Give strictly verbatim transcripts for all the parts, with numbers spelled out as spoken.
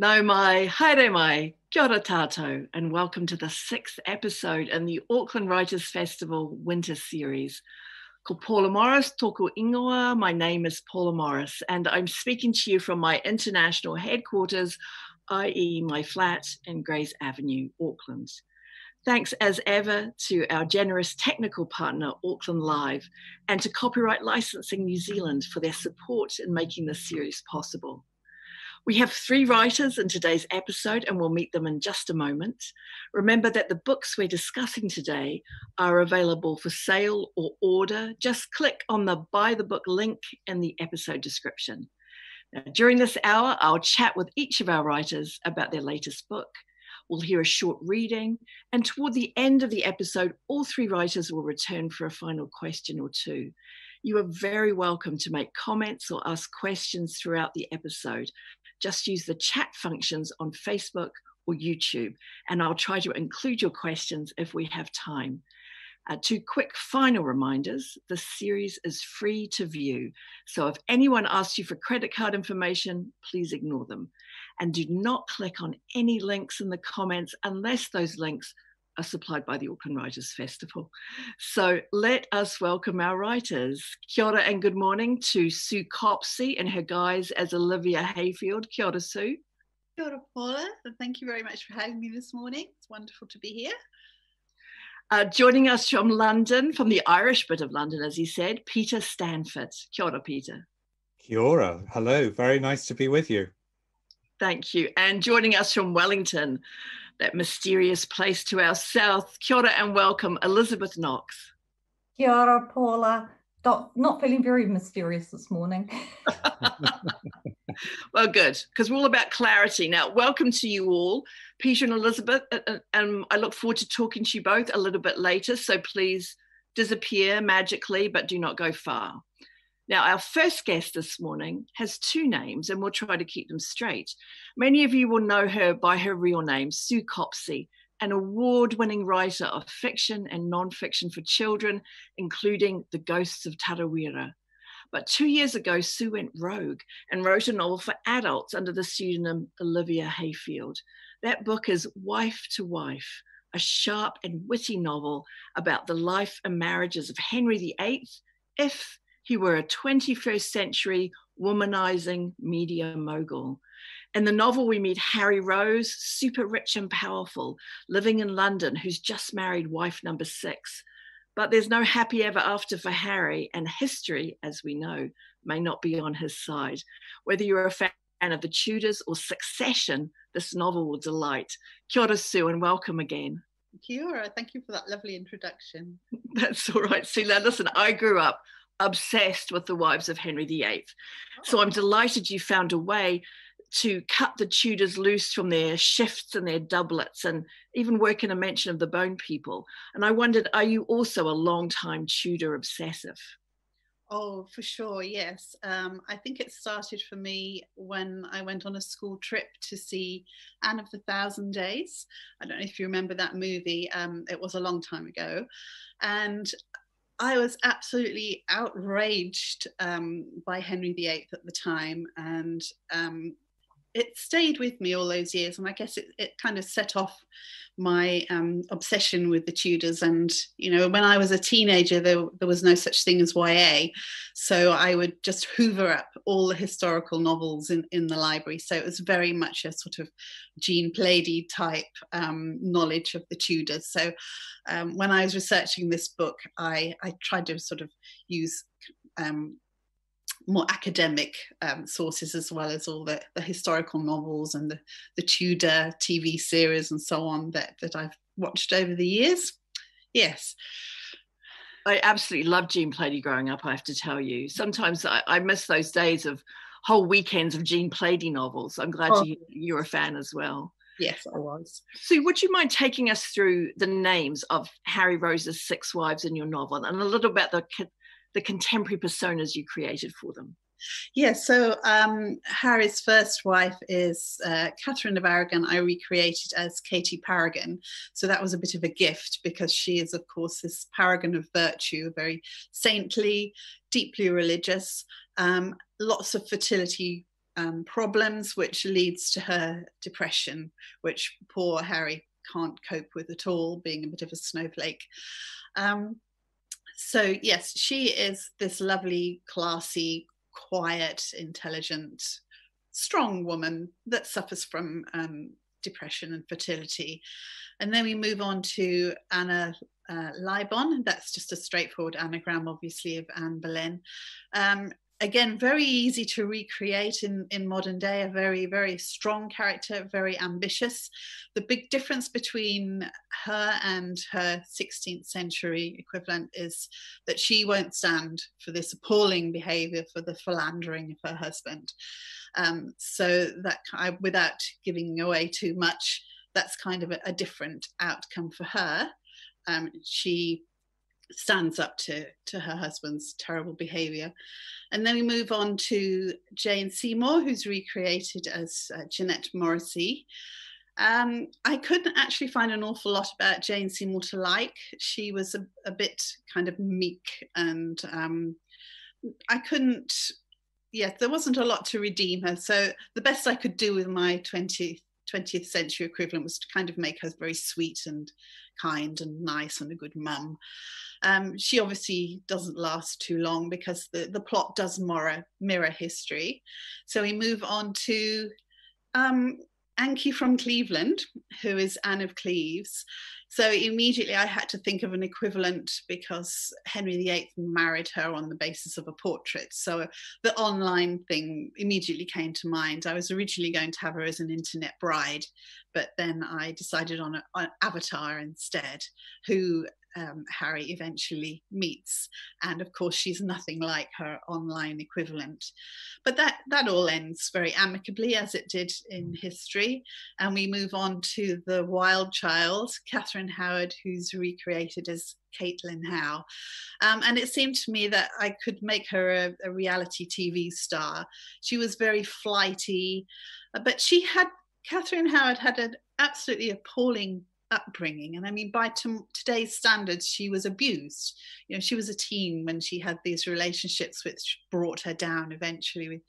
Nau mai, haere mai, kia ora tātou, and welcome to the sixth episode in the Auckland Writers' Festival Winter Series. Ko Paula Morris, tōku ingoa, my name is Paula Morris, and I'm speaking to you from my international headquarters, that is my flat in Grays Avenue, Auckland. Thanks as ever to our generous technical partner, Auckland Live, and to Copyright Licensing New Zealand for their support in making this series possible. We have three writers in today's episode and we'll meet them in just a moment. Remember that the books we're discussing today are available for sale or order. Just click on the Buy the Book link in the episode description. Now, during this hour, I'll chat with each of our writers about their latest book. We'll hear a short reading, and toward the end of the episode, all three writers will return for a final question or two. You are very welcome to make comments or ask questions throughout the episode. Just use the chat functions on Facebook or YouTube, and I'll try to include your questions if we have time. Uh, two quick final reminders. The series is free to view, so if anyone asks you for credit card information, please ignore them. And do not click on any links in the comments unless those links are supplied by the Auckland Writers' Festival. So let us welcome our writers. Kia ora and good morning to Sue Copsey and her guise as Olivia Hayfield. Kia ora, Sue. Kia ora, Paula. Thank you very much for having me this morning. It's wonderful to be here. Uh, joining us from London, from the Irish bit of London, as he said, Peter Stanford. Kia ora, Peter. Kia ora. Hello. Very nice to be with you. Thank you. And joining us from Wellington, that mysterious place to our south, kia ora and welcome, Elizabeth Knox. Kia ora, Paula. Not, not feeling very mysterious this morning. Well, good, because we're all about clarity. Now, welcome to you all, Peter and Elizabeth, and um, I look forward to talking to you both a little bit later, so please disappear magically, but do not go far. Now, our first guest this morning has two names, and we'll try to keep them straight. Many of you will know her by her real name, Sue Copsey, an award-winning writer of fiction and non-fiction for children, including The Ghosts of Tarawira. But two years ago, Sue went rogue and wrote a novel for adults under the pseudonym Olivia Hayfield. That book is Wife After Wife, a sharp and witty novel about the life and marriages of Henry the Eighth, if he were a twenty-first century womanizing media mogul. In the novel, we meet Harry Rose, super rich and powerful, living in London, who's just married wife number six. But there's no happy ever after for Harry, and history, as we know, may not be on his side. Whether you're a fan of The Tudors or Succession, this novel will delight. Kia ora, Sue, and welcome again. Kia ora. Thank you for that lovely introduction. That's all right, Sue. Now, listen, I grew up obsessed with the wives of Henry the Eighth. Oh. So I'm delighted you found a way to cut the Tudors loose from their shifts and their doublets and even work in a mention of the Bone People. And I wondered, are you also a long-time Tudor obsessive? Oh, for sure, yes. Um, I think it started for me when I went on a school trip to see Anne of the Thousand Days. I don't know if you remember that movie. Um, it was a long time ago. And I was absolutely outraged um, by Henry the Eighth at the time. And um, it stayed with me all those years, and I guess it, it kind of set off my um, obsession with the Tudors. And, you know, when I was a teenager, there, there was no such thing as Y A. So I would just hoover up all the historical novels in, in the library. So it was very much a sort of Jean Plaidy type um, knowledge of the Tudors. So um, when I was researching this book, I, I tried to sort of use um, more academic um, sources, as well as all the, the historical novels and the, the Tudor T V series and so on that, that I've watched over the years. Yes. I absolutely loved Jean Plaidy growing up, I have to tell you. Sometimes I, I miss those days of whole weekends of Jean Plaidy novels. I'm glad oh. you, you're a fan as well. Yes, I was. Sue, would you mind taking us through the names of Harry Rose's six wives in your novel and a little bit the the contemporary personas you created for them? Yeah, so um, Harry's first wife is uh, Catherine of Aragon. I recreated as Katie Paragon. So that was a bit of a gift because she is, of course, this paragon of virtue, very saintly, deeply religious, um, lots of fertility um, problems, which leads to her depression, which poor Harry can't cope with at all, being a bit of a snowflake. Um, so yes, she is this lovely, classy, quiet, intelligent, strong woman that suffers from um, depression and fertility. And then we move on to Anna uh, Libon. That's just a straightforward anagram, obviously, of Anne Boleyn. Um, again, very easy to recreate in, in modern day, a very, very strong character, very ambitious. The big difference between her and her sixteenth century equivalent is that she won't stand for this appalling behaviour, for the philandering of her husband. Um, so that, I, without giving away too much, that's kind of a, a different outcome for her. Um, she stands up to, to her husband's terrible behaviour. And then we move on to Jane Seymour, who's recreated as uh, Jeanette Morrissey. Um, I couldn't actually find an awful lot about Jane Seymour to like. She was a, a bit kind of meek, and um, I couldn't, yeah, there wasn't a lot to redeem her. So the best I could do with my twentieth century equivalent was to kind of make her very sweet and kind and nice and a good mum. Um, she obviously doesn't last too long because the, the plot does mirror, mirror history. So we move on to um, Anki from Cleveland, who is Anne of Cleves. So immediately I had to think of an equivalent because Henry the eighth married her on the basis of a portrait. So the online thing immediately came to mind. I was originally going to have her as an internet bride, but then I decided on, a, on Avatar instead, who um, Harry eventually meets. And of course, she's nothing like her online equivalent. But that, that all ends very amicably, as it did in history. And we move on to the wild child, Catherine Howard, who's recreated as Caitlin Howe. Um, and it seemed to me that I could make her a, a reality T V star. She was very flighty, but she had, Catherine Howard had an absolutely appalling upbringing. And I mean, by today's standards, she was abused. You know, she was a teen when she had these relationships which brought her down eventually with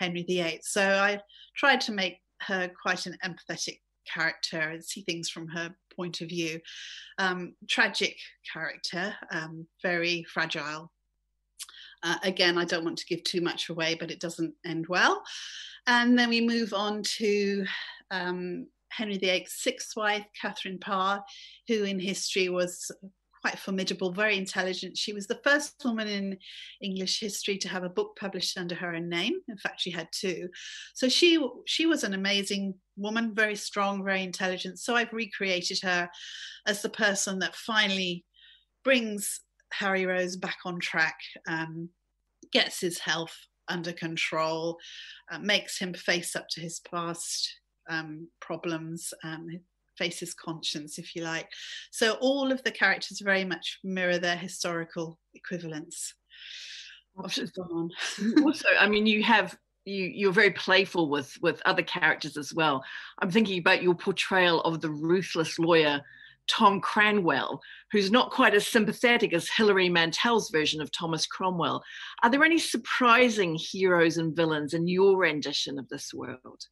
Henry the eighth. So I tried to make her quite an empathetic character and see things from her point of view. Um, tragic character, um, very fragile. Uh, again, I don't want to give too much away, but it doesn't end well. And then we move on to um, Henry the eighth's sixth wife, Catherine Parr, who in history was quite formidable, very intelligent. She was the first woman in English history to have a book published under her own name. In fact, she had two. So she, she was an amazing woman, very strong, very intelligent. So I've recreated her as the person that finally brings Harry Rose back on track, um, gets his health under control, uh, makes him face up to his past um, problems, um, faces conscience, if you like. So all of the characters very much mirror their historical equivalents. I've just gone on. Also, I mean, you have you you're very playful with with other characters as well. I'm thinking about your portrayal of the ruthless lawyer Tom Cranwell, who's not quite as sympathetic as Hilary Mantel's version of Thomas Cromwell. Are there any surprising heroes and villains in your rendition of this world?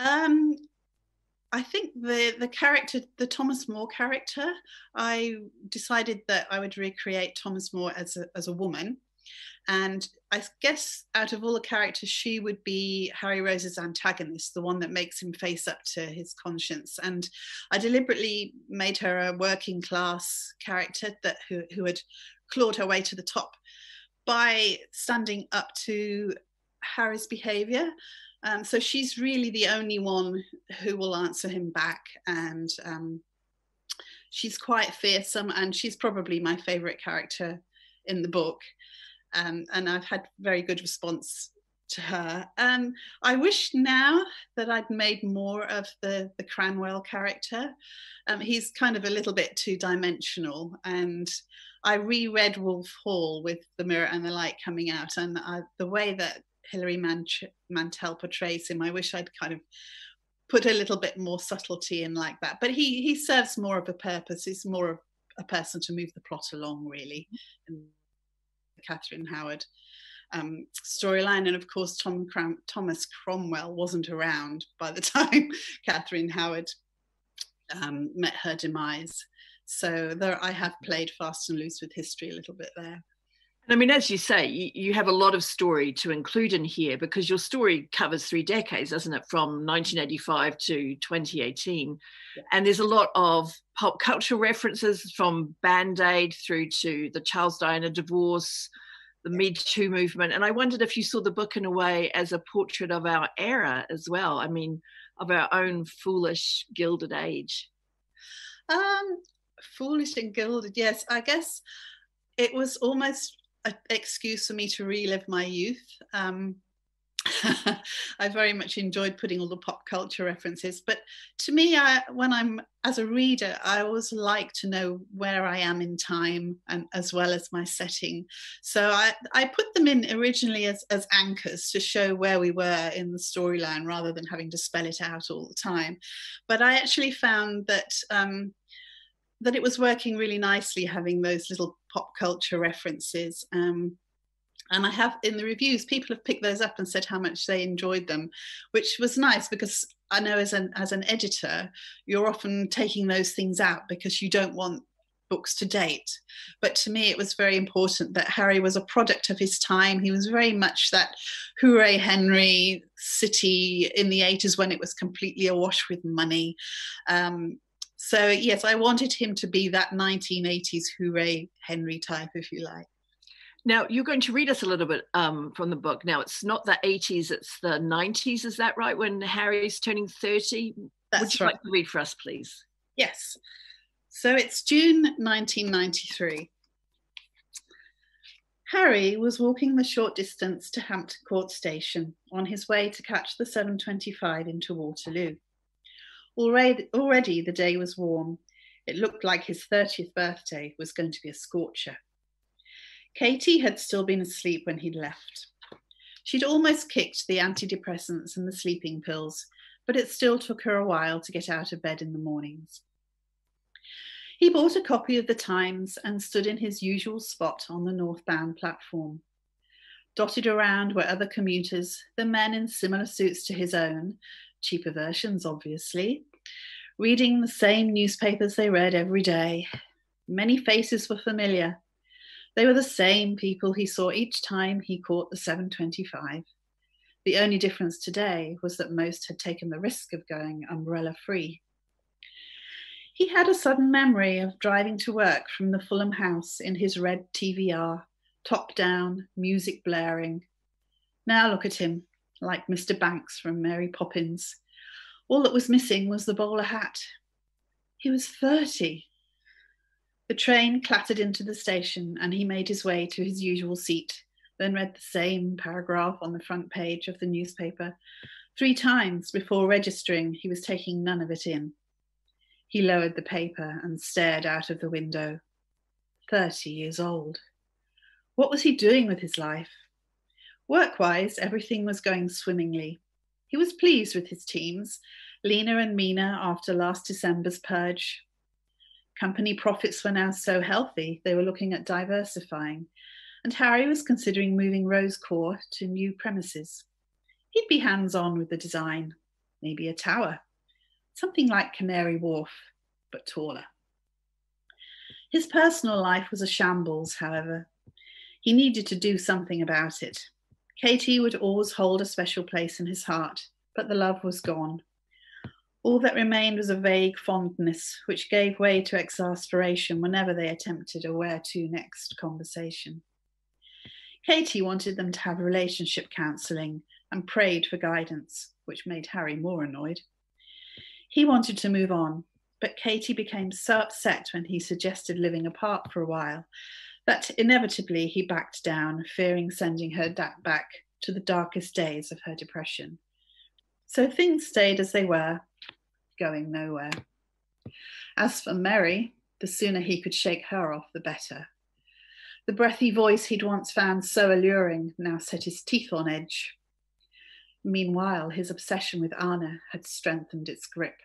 Um. I think the, the character, the Thomas More character, I decided that I would recreate Thomas More as a, as a woman. And I guess out of all the characters, she would be Harry Rose's antagonist, the one that makes him face up to his conscience. And I deliberately made her a working class character that who, who had clawed her way to the top by standing up to Harry's behaviour. Um, so she's really the only one who will answer him back, and um, she's quite fearsome, and she's probably my favourite character in the book, um, and I've had very good response to her. Um, I wish now that I'd made more of the, the Cranwell character. Um, he's kind of a little bit two-dimensional, and I reread Wolf Hall with The Mirror and the Light coming out, and I, the way that Hilary Mantel portrays him, I wish I'd kind of put a little bit more subtlety in like that. But he he serves more of a purpose. He's more of a person to move the plot along, really, and Catherine Howard. um, storyline. And of course, Tom Crom- Thomas Cromwell wasn't around by the time Catherine Howard um, met her demise. So there, I have played fast and loose with history a little bit there. I mean, as you say, you, you have a lot of story to include in here because your story covers three decades, doesn't it? From nineteen eighty-five to twenty eighteen. Yeah. And there's a lot of pop culture references from Band-Aid through to the Charles Diana divorce, the yeah. Me Too movement. And I wondered if you saw the book in a way as a portrait of our era as well. I mean, of our own foolish Gilded Age. Um, foolish and gilded, yes. I guess it was almost an excuse for me to relive my youth. Um, I very much enjoyed putting all the pop culture references, but to me, I, when I'm as a reader, I always like to know where I am in time and as well as my setting. So I, I put them in originally as, as anchors to show where we were in the storyline rather than having to spell it out all the time. But I actually found that um, that it was working really nicely having those little pop culture references. Um, and I have in the reviews, people have picked those up and said how much they enjoyed them, which was nice because I know as an, as an editor, you're often taking those things out because you don't want books to date. But to me, it was very important that Harry was a product of his time. He was very much that hooray Henry city in the eighties when it was completely awash with money. Um, So, yes, I wanted him to be that nineteen eighties hooray Henry type, if you like. Now, you're going to read us a little bit um, from the book. Now, it's not the eighties, it's the nineties. Is that right? When Harry's turning thirty? That's Would you right. like to read for us, please? Yes. So it's June nineteen ninety-three. Harry was walking the short distance to Hampton Court Station on his way to catch the seven twenty-five into Waterloo. Already, already the day was warm. It looked like his thirtieth birthday was going to be a scorcher. Katie had still been asleep when he'd left. She'd almost kicked the antidepressants and the sleeping pills, but it still took her a while to get out of bed in the mornings. He bought a copy of the Times and stood in his usual spot on the northbound platform. Dotted around were other commuters, the men in similar suits to his own, cheaper versions, obviously, reading the same newspapers they read every day. Many faces were familiar. They were the same people he saw each time he caught the seven twenty-five. The only difference today was that most had taken the risk of going umbrella-free. He had a sudden memory of driving to work from the Fulham house in his red T V R, top down, music blaring. Now look at him, like Mister Banks from Mary Poppins. All that was missing was the bowler hat. He was thirty. The train clattered into the station and he made his way to his usual seat, then read the same paragraph on the front page of the newspaper three times before registering he was taking none of it in. He lowered the paper and stared out of the window. Thirty years old. What was he doing with his life? Work-wise, everything was going swimmingly. He was pleased with his teams, leaner and meaner after last December's purge. Company profits were now so healthy they were looking at diversifying, and Harry was considering moving Rose Corps to new premises. He'd be hands-on with the design, maybe a tower, something like Canary Wharf, but taller. His personal life was a shambles, however. He needed to do something about it. Katie would always hold a special place in his heart, but the love was gone. All that remained was a vague fondness, which gave way to exasperation whenever they attempted a where-to next conversation. Katie wanted them to have relationship counselling and prayed for guidance, which made Harry more annoyed. He wanted to move on, but Katie became so upset when he suggested living apart for a while that inevitably he backed down, fearing sending her back to the darkest days of her depression. So things stayed as they were, going nowhere. As for Mary, the sooner he could shake her off, the better. The breathy voice he'd once found so alluring now set his teeth on edge. Meanwhile, his obsession with Anna had strengthened its grip.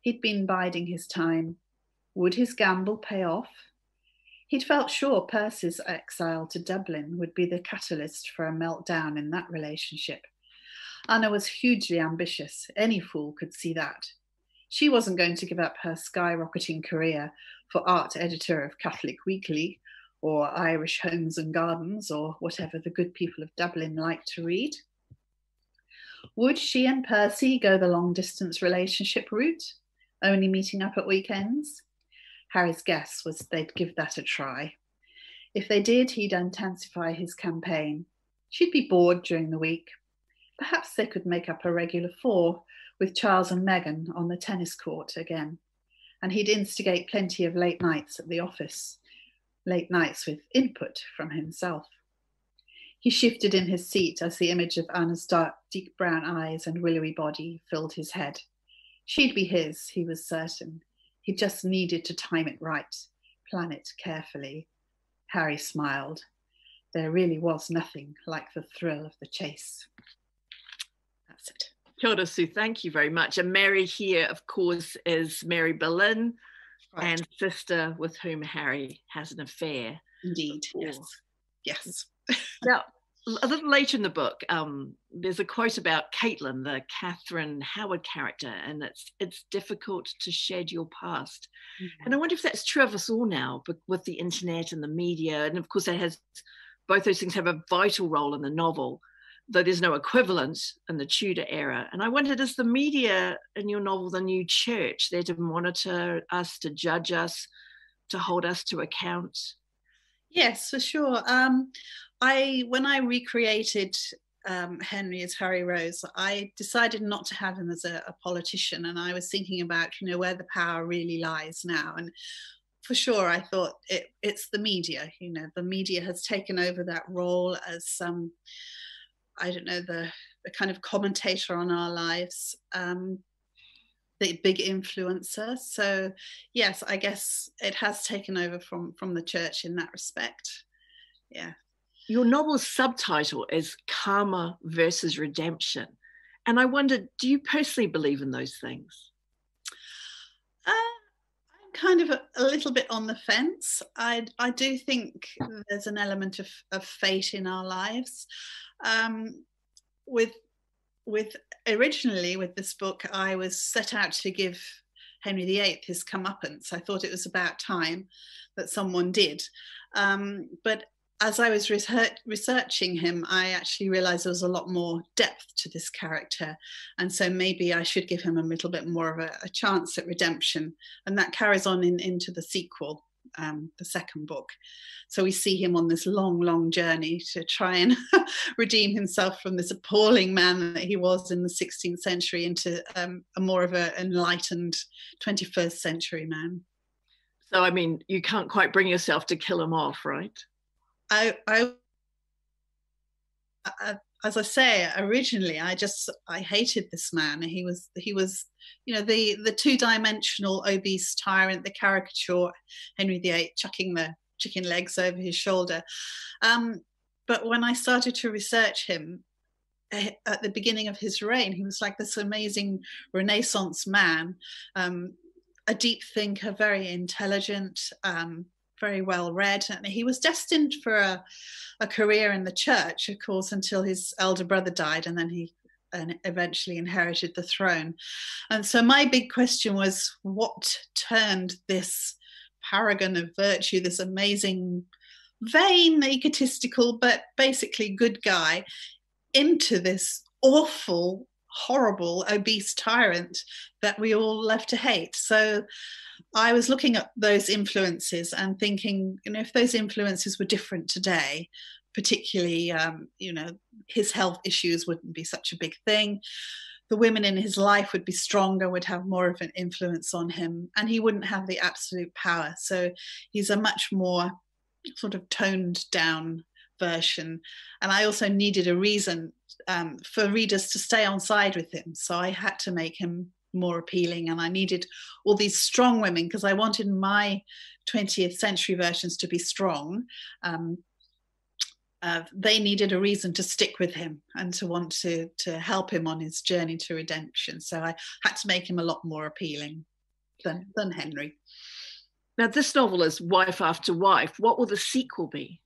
He'd been biding his time. Would his gamble pay off? He'd felt sure Percy's exile to Dublin would be the catalyst for a meltdown in that relationship. Anna was hugely ambitious. Any fool could see that. She wasn't going to give up her skyrocketing career for art editor of Catholic Weekly or Irish Homes and Gardens or whatever the good people of Dublin like to read. Would she and Percy go the long-distance relationship route, only meeting up at weekends? Harry's guess was they'd give that a try. If they did, he'd intensify his campaign. She'd be bored during the week. Perhaps they could make up a regular four with Charles and Meghan on the tennis court again. And he'd instigate plenty of late nights at the office, late nights with input from himself. He shifted in his seat as the image of Anna's dark, deep brown eyes and willowy body filled his head. She'd be his, he was certain. He just needed to time it right, plan it carefully. Harry smiled. There really was nothing like the thrill of the chase. That's it. Kia ora, Sue, thank you very much. And Mary here, of course, is Mary Boleyn, right, and sister with whom Harry has an affair. Indeed, before. Yes. Yes. Now, a little later in the book, um, there's a quote about Caitlin, the Catherine Howard character, and it's it's difficult to shed your past. Mm-hmm. And I wonder if that's true of us all now, but with the internet and the media, and of course that has, both those things have a vital role in the novel, though there's no equivalent in the Tudor era. And I wondered, is the media in your novel the new church, there to monitor us, to judge us, to hold us to account? Yes, for sure. Um, I when I recreated um, Henry as Harry Rose, I decided not to have him as a, a politician, and I was thinking about, you know, where the power really lies now. And for sure, I thought it, it's the media. You know, the media has taken over that role as some. Um, I don't know, the, the kind of commentator on our lives, um, the big influencer. So yes, I guess it has taken over from, from the church in that respect. Yeah. Your novel's subtitle is Karma versus Redemption. And I wondered, do you personally believe in those things? Uh, I'm kind of a, a little bit on the fence. I, I do think there's an element of, of fate in our lives. Um, with, with originally with this book, I was set out to give Henry the Eighth his comeuppance. I thought it was about time that someone did. Um, but as I was research researching him, I actually realised there was a lot more depth to this character. And so maybe I should give him a little bit more of a, a chance at redemption. And that carries on in, into the sequel. Um, the second book. So we see him on this long, long journey to try and redeem himself from this appalling man that he was in the sixteenth century into um, a more of an enlightened twenty-first century man. So, I mean, you can't quite bring yourself to kill him off, right? I, I, I as I say, originally, I just, I hated this man. He was, he was, you know, the, the two-dimensional obese tyrant, the caricature, Henry the Eighth, chucking the chicken legs over his shoulder. Um, but when I started to research him, at the beginning of his reign, he was like this amazing Renaissance man, um, a deep thinker, very intelligent, um, very well read, and he was destined for a, a career in the church, of course, until his elder brother died, and then he eventually inherited the throne. And so my big question was, what turned this paragon of virtue, this amazing, vain, egotistical, but basically good guy, into this awful, horrible, obese tyrant that we all love to hate? So I was looking at those influences and thinking, you know, if those influences were different today, particularly, um, you know, his health issues wouldn't be such a big thing. The women in his life would be stronger, would have more of an influence on him, and he wouldn't have the absolute power. So he's a much more sort of toned down version. And I also needed a reason um, for readers to stay on side with him. So I had to make him more appealing, and I needed all these strong women because I wanted my twentieth century versions to be strong. Um, uh, they needed a reason to stick with him and to want to, to help him on his journey to redemption. So I had to make him a lot more appealing than, than Henry. Now, this novel is Wife After Wife. What will the sequel be?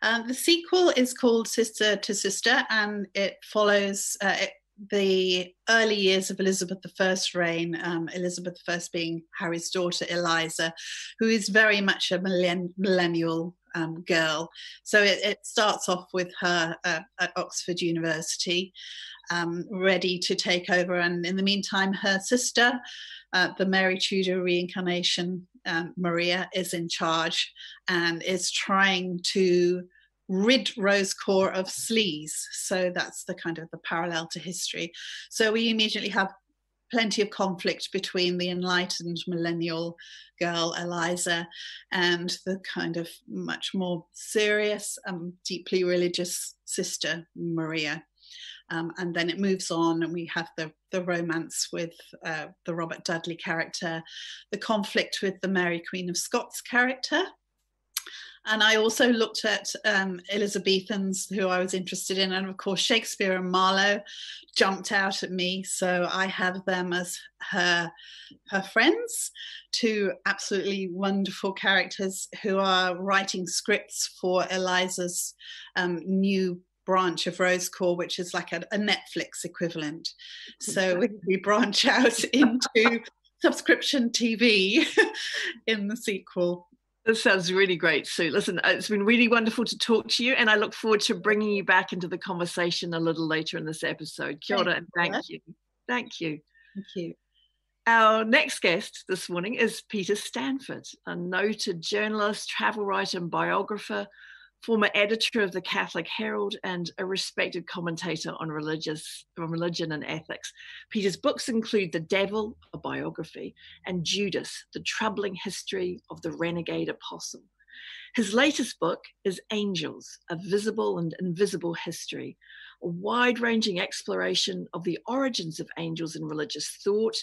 Um, the sequel is called Sister to Sister, and it follows uh, it, the early years of Elizabeth the First reign, um, Elizabeth the First being Harry's daughter, Eliza, who is very much a millenn- millennial um, girl. So it, it starts off with her uh, at Oxford University, um, ready to take over. And in the meantime, her sister, uh, the Mary Tudor reincarnation, Um, Maria, is in charge and is trying to rid Rose Corps of sleaze. So that's the kind of the parallel to history. So we immediately have plenty of conflict between the enlightened millennial girl Eliza and the kind of much more serious and deeply religious sister Maria. Um, and then it moves on, and we have the, the romance with uh, the Robert Dudley character, the conflict with the Mary Queen of Scots character. And I also looked at um, Elizabethans who I was interested in, and of course Shakespeare and Marlowe jumped out at me. So I have them as her, her friends, two absolutely wonderful characters who are writing scripts for Eliza's um, new branch of Rose Corps, which is like a, a Netflix equivalent. So we branch out into subscription T V in the sequel. This sounds really great, Sue. Listen, it's been really wonderful to talk to you, and I look forward to bringing you back into the conversation a little later in this episode. Kia ora, and thank you. Thank you. Thank you. Our next guest this morning is Peter Stanford, a noted journalist, travel writer and biographer, former editor of the Catholic Herald and a respected commentator on religious, on religion and ethics. Peter's books include The Devil, a biography, and Judas, the troubling history of the renegade apostle. His latest book is Angels, a visible and invisible history, a wide-ranging exploration of the origins of angels in religious thought,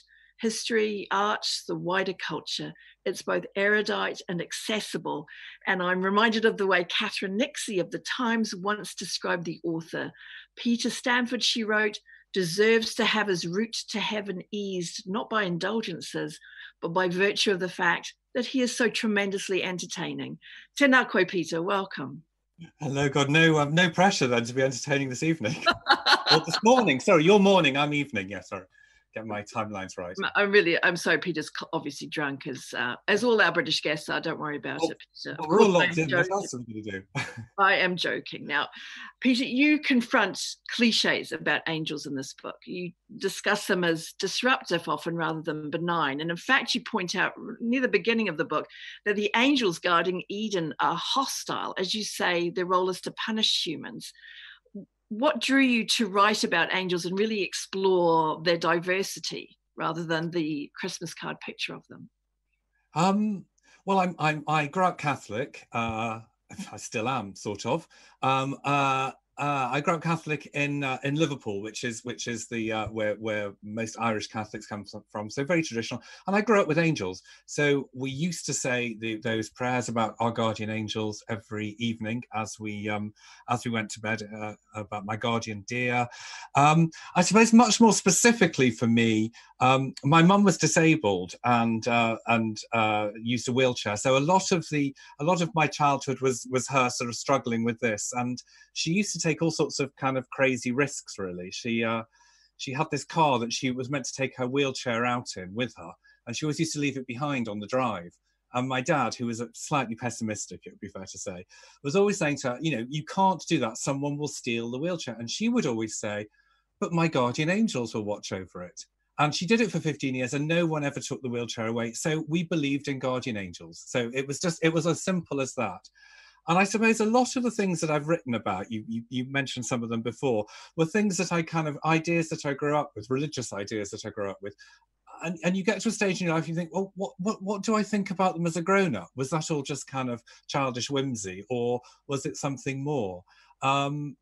history, art, the wider culture. It's both erudite and accessible. And I'm reminded of the way Catherine Nixie of the Times once described the author. Peter Stanford, she wrote, deserves to have his route to heaven eased, not by indulgences, but by virtue of the fact that he is so tremendously entertaining. Tēnā koe, Peter, welcome. Hello, God, no, um, no pressure then to be entertaining this evening. Or this morning, sorry, your morning, I'm evening, yeah, sorry. Get my timelines right. I'm really, I'm sorry, Peter's obviously drunk, as uh, as all our British guests are. Don't worry about oh, it, Peter. Well, we're all locked in. What else am I going to do? I am joking. Now, Peter, you confront cliches about angels in this book. You discuss them as disruptive often rather than benign. And in fact, you point out near the beginning of the book that the angels guarding Eden are hostile. As you say, their role is to punish humans. What drew you to write about angels and really explore their diversity rather than the Christmas card picture of them? Um, well, I'm, I'm, I grew up Catholic. Uh, I still am, sort of. Um, uh, uh, I grew up Catholic in uh, in Liverpool, which is which is the uh, where where most Irish Catholics come from. So very traditional. And I grew up with angels. So we used to say the, those prayers about our guardian angels every evening as we um, as we went to bed. Uh, about my guardian dear. Um, I suppose much more specifically for me, um, my mum was disabled and uh, and uh, used a wheelchair. So a lot of the a lot of my childhood was was her sort of struggling with this, and she used to take all sorts of kind of crazy risks, really. She uh, she had this car that she was meant to take her wheelchair out in with her, and she always used to leave it behind on the drive. And my dad, who was slightly pessimistic, it would be fair to say, was always saying to her, you know, you can't do that, someone will steal the wheelchair. And she would always say, but my guardian angels will watch over it. And she did it for fifteen years, and no one ever took the wheelchair away. So we believed in guardian angels. So it was just, it was as simple as that. And I suppose a lot of the things that I've written about, you, you, you mentioned some of them before, were things that I kind of, ideas that I grew up with, religious ideas that I grew up with. And, and you get to a stage in your life, you think, well, what, what, what do I think about them as a grown-up? Was that all just kind of childish whimsy, or was it something more? Um,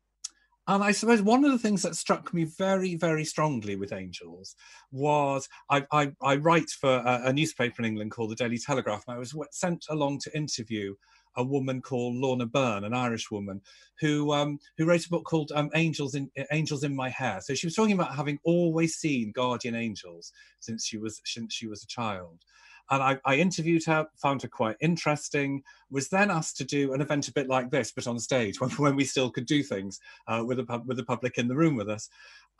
and I suppose one of the things that struck me very, very strongly with angels was, I, I, I write for a, a newspaper in England called the Daily Telegraph, and I was sent along to interview a woman called Lorna Byrne, an Irish woman, who um, who wrote a book called um, Angels in Angels in My Hair. So she was talking about having always seen guardian angels since she was since she was a child, And I, I interviewed her, found her quite interesting, was then asked to do an event a bit like this, but on stage, when, when we still could do things uh, with, a, with the public in the room with us.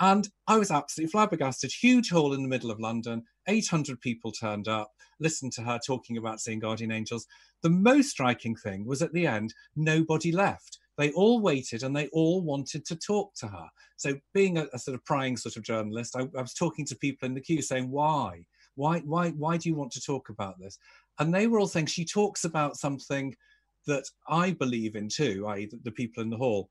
And I was absolutely flabbergasted. Huge hall in the middle of London, eight hundred people turned up, listened to her talking about seeing guardian angels. The most striking thing was at the end, nobody left. They all waited and they all wanted to talk to her. So being a, a sort of prying sort of journalist, I, I was talking to people in the queue saying, why? Why, why, why do you want to talk about this? And they were all saying, she talks about something that I believe in too, that is the people in the hall.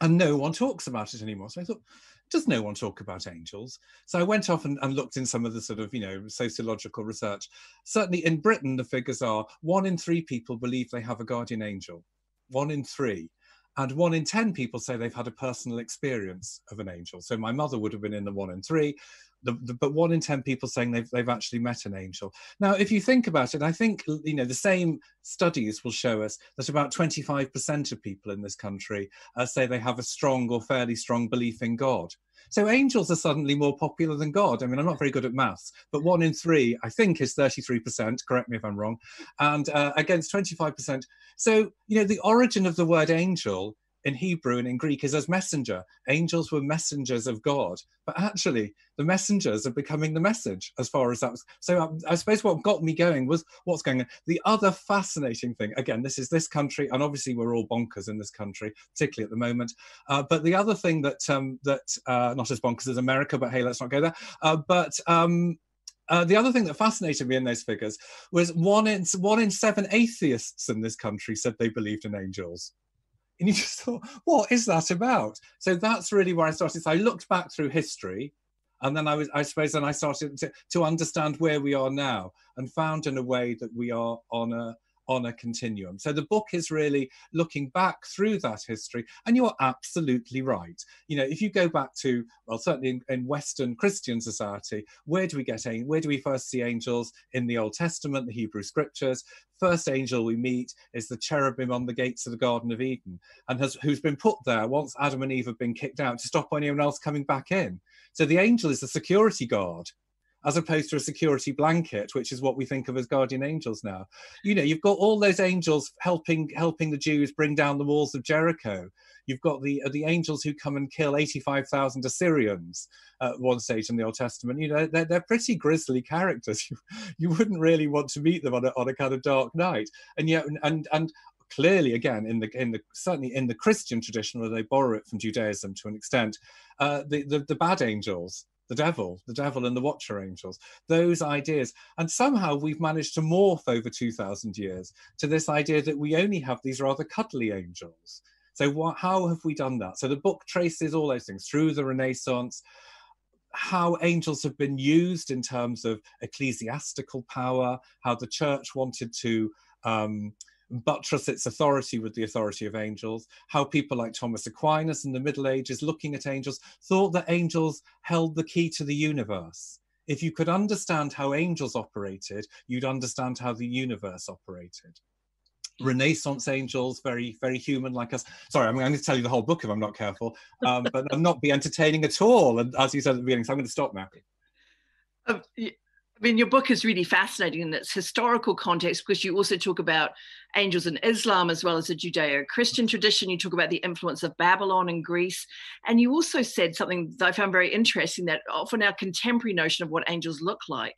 And no one talks about it anymore. So I thought, does no one talk about angels? So I went off and, and looked in some of the sort of, you know, sociological research. Certainly in Britain, the figures are one in three people believe they have a guardian angel. One in three. And one in ten people say they've had a personal experience of an angel. So my mother would have been in the one in three, the, the, but one in ten people saying they've, they've actually met an angel. Now, if you think about it, I think, you know, the same studies will show us that about twenty-five percent of people in this country uh, say they have a strong or fairly strong belief in God. So angels are suddenly more popular than God. I mean, I'm not very good at maths, but one in three, I think, is thirty-three percent, correct me if I'm wrong, and uh, against twenty-five percent. So, you know, the origin of the word angel in Hebrew and in Greek is as messenger. Angels were messengers of God, but actually the messengers are becoming the message as far as that was. So I, I suppose what got me going was what's going on. The other fascinating thing, again, this is this country, and obviously we're all bonkers in this country, particularly at the moment. Uh, but the other thing that, um, that uh, not as bonkers as America, but hey, let's not go there. Uh, but um, Uh, the other thing that fascinated me in those figures was one in, one in seven atheists in this country said they believed in angels. And you just thought, what is that about? So that's really where I started. So I looked back through history, and then I was, I suppose, then I started to, to understand where we are now, and found in a way that we are on a, on a continuum. So the book is really looking back through that history, and you're absolutely right. You know, if you go back to, well, certainly in, in Western Christian society, where do we get, where do we first see angels? In the Old Testament, the Hebrew scriptures. First angel we meet is the cherubim on the gates of the Garden of Eden, and has, who's been put there once Adam and Eve have been kicked out to stop anyone else coming back in. So the angel is the security guard, as opposed to a security blanket, which is what we think of as guardian angels now. You know, you've got all those angels helping helping the Jews bring down the walls of Jericho. You've got the uh, the angels who come and kill eighty-five thousand Assyrians at one stage in the Old Testament. You know, they're, they're pretty grisly characters. You, you wouldn't really want to meet them on a, on a kind of dark night. And yet, and and, and clearly, again, in the in the certainly in the Christian tradition, where they borrow it from Judaism to an extent, uh, the, the the bad angels. The devil, the devil and the watcher angels, those ideas. And somehow we've managed to morph over two thousand years to this idea that we only have these rather cuddly angels. So what, how have we done that? So the book traces all those things through the Renaissance, how angels have been used in terms of ecclesiastical power, how the church wanted to um, buttress its authority with the authority of angels, how people like Thomas Aquinas in the Middle Ages, looking at angels, thought that angels held the key to the universe. If you could understand how angels operated, you'd understand how the universe operated. Renaissance angels, very, very human like us. Sorry, I'm going to tell you the whole book if I'm not careful, um, but I'll not be entertaining at all, as you said at the beginning, so I'm going to stop now. Um, yeah. I mean, your book is really fascinating in its historical context, because you also talk about angels in Islam as well as the Judeo-Christian tradition. You talk about the influence of Babylon and Greece. And you also said something that I found very interesting, that often our contemporary notion of what angels look like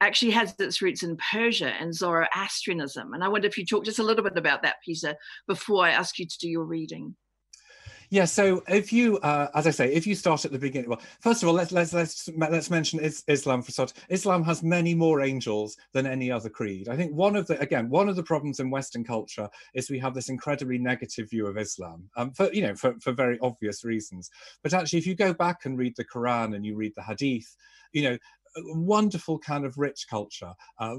actually has its roots in Persia and Zoroastrianism. And I wonder if you talk just a little bit about that, Peter, before I ask you to do your reading. Yeah, so if you, uh, as I say, if you start at the beginning, well, first of all, let's let's let's let's mention is, Islam for start. Islam has many more angels than any other creed. I think one of the again one of the problems in Western culture is we have this incredibly negative view of Islam, um, for you know for for very obvious reasons. But actually, if you go back and read the Quran and you read the Hadith, you know. Wonderful kind of rich culture uh,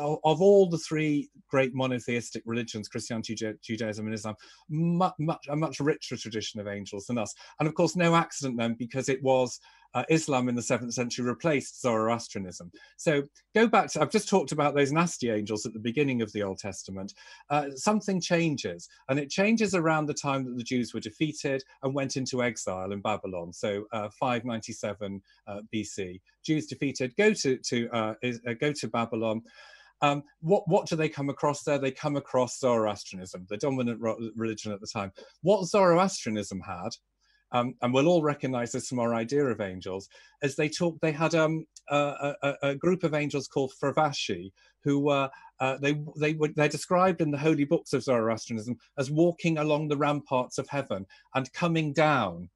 of all the three great monotheistic religions, Christianity, Judaism and Islam, much, much, a much richer tradition of angels than us. And of course, no accident then, because it was uh, Islam in the seventh century replaced Zoroastrianism. So go back to, I've just talked about those nasty angels at the beginning of the Old Testament. Uh, something changes, and it changes around the time that the Jews were defeated and went into exile in Babylon. So uh, five ninety-seven uh, B C, Jews defeated, go to, to, uh, is, uh, go to Babylon. Um, what, what do they come across there? They come across Zoroastrianism, the dominant religion at the time. What Zoroastrianism had, um, and we'll all recognize this from our idea of angels, as they talked, they had um, a, a, a group of angels called Fravashi, who were, uh, they, they were, they're described in the holy books of Zoroastrianism as walking along the ramparts of heaven and coming down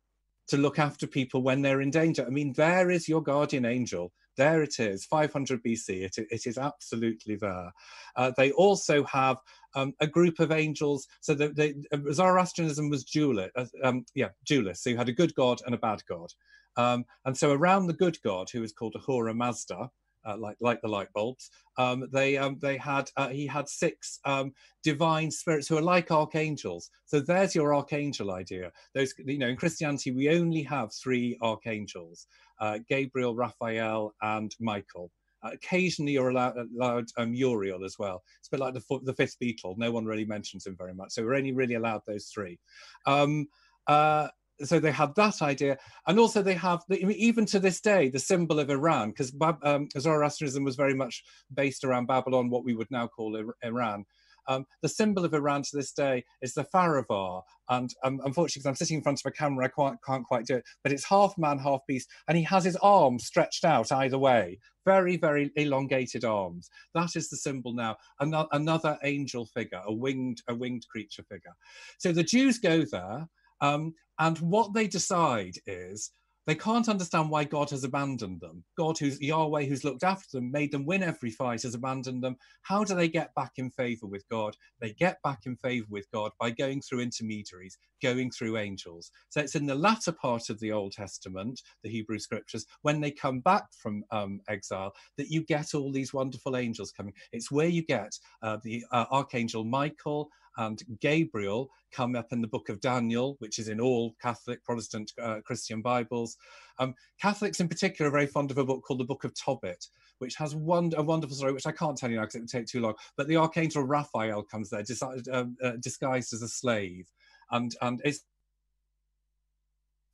to look after people when they're in danger. I mean, there is your guardian angel. There it is, five hundred B C, it, it is absolutely there. Uh, they also have um, a group of angels, so the, the, Zoroastrianism was dual, uh, um, yeah, dualist, so you had a good god and a bad god. Um, and so around the good god, who is called Ahura Mazda, uh, like, like the light bulbs, um, they, um, they had, uh, he had six um, divine spirits who are like archangels. So there's your archangel idea. Those, you know, in Christianity, we only have three archangels. Uh, Gabriel, Raphael, and Michael. Uh, occasionally you're allowed, allowed um, Uriel as well. It's a bit like the, the fifth Beatle. No one really mentions him very much. So we're only really allowed those three. Um, uh, so they have that idea. And also they have, the, even to this day, the symbol of Iran, because um, Zoroastrianism was very much based around Babylon, what we would now call Iran. Um, the symbol of Iran to this day is the farivar, and um, unfortunately, because I'm sitting in front of a camera, I quite, can't quite do it, but it's half man, half beast, and he has his arms stretched out either way, very, very elongated arms. That is the symbol now, another, another angel figure, a winged, a winged creature figure. So the Jews go there, um, and what they decide is, they can't understand why God has abandoned them. God, who's Yahweh, who's looked after them, made them win every fight, has abandoned them. How do they get back in favor with God? They get back in favor with God by going through intermediaries, going through angels. So it's in the latter part of the Old Testament, the Hebrew scriptures, when they come back from um, exile, that you get all these wonderful angels coming. It's where you get uh, the uh, Archangel Michael, and Gabriel come up in the book of Daniel, which is in all Catholic, Protestant, uh, Christian Bibles. Um, Catholics in particular are very fond of a book called the Book of Tobit, which has one, a wonderful story, which I can't tell you now because it would take too long, but the Archangel Raphael comes there dis uh, uh, disguised as a slave. And, and it's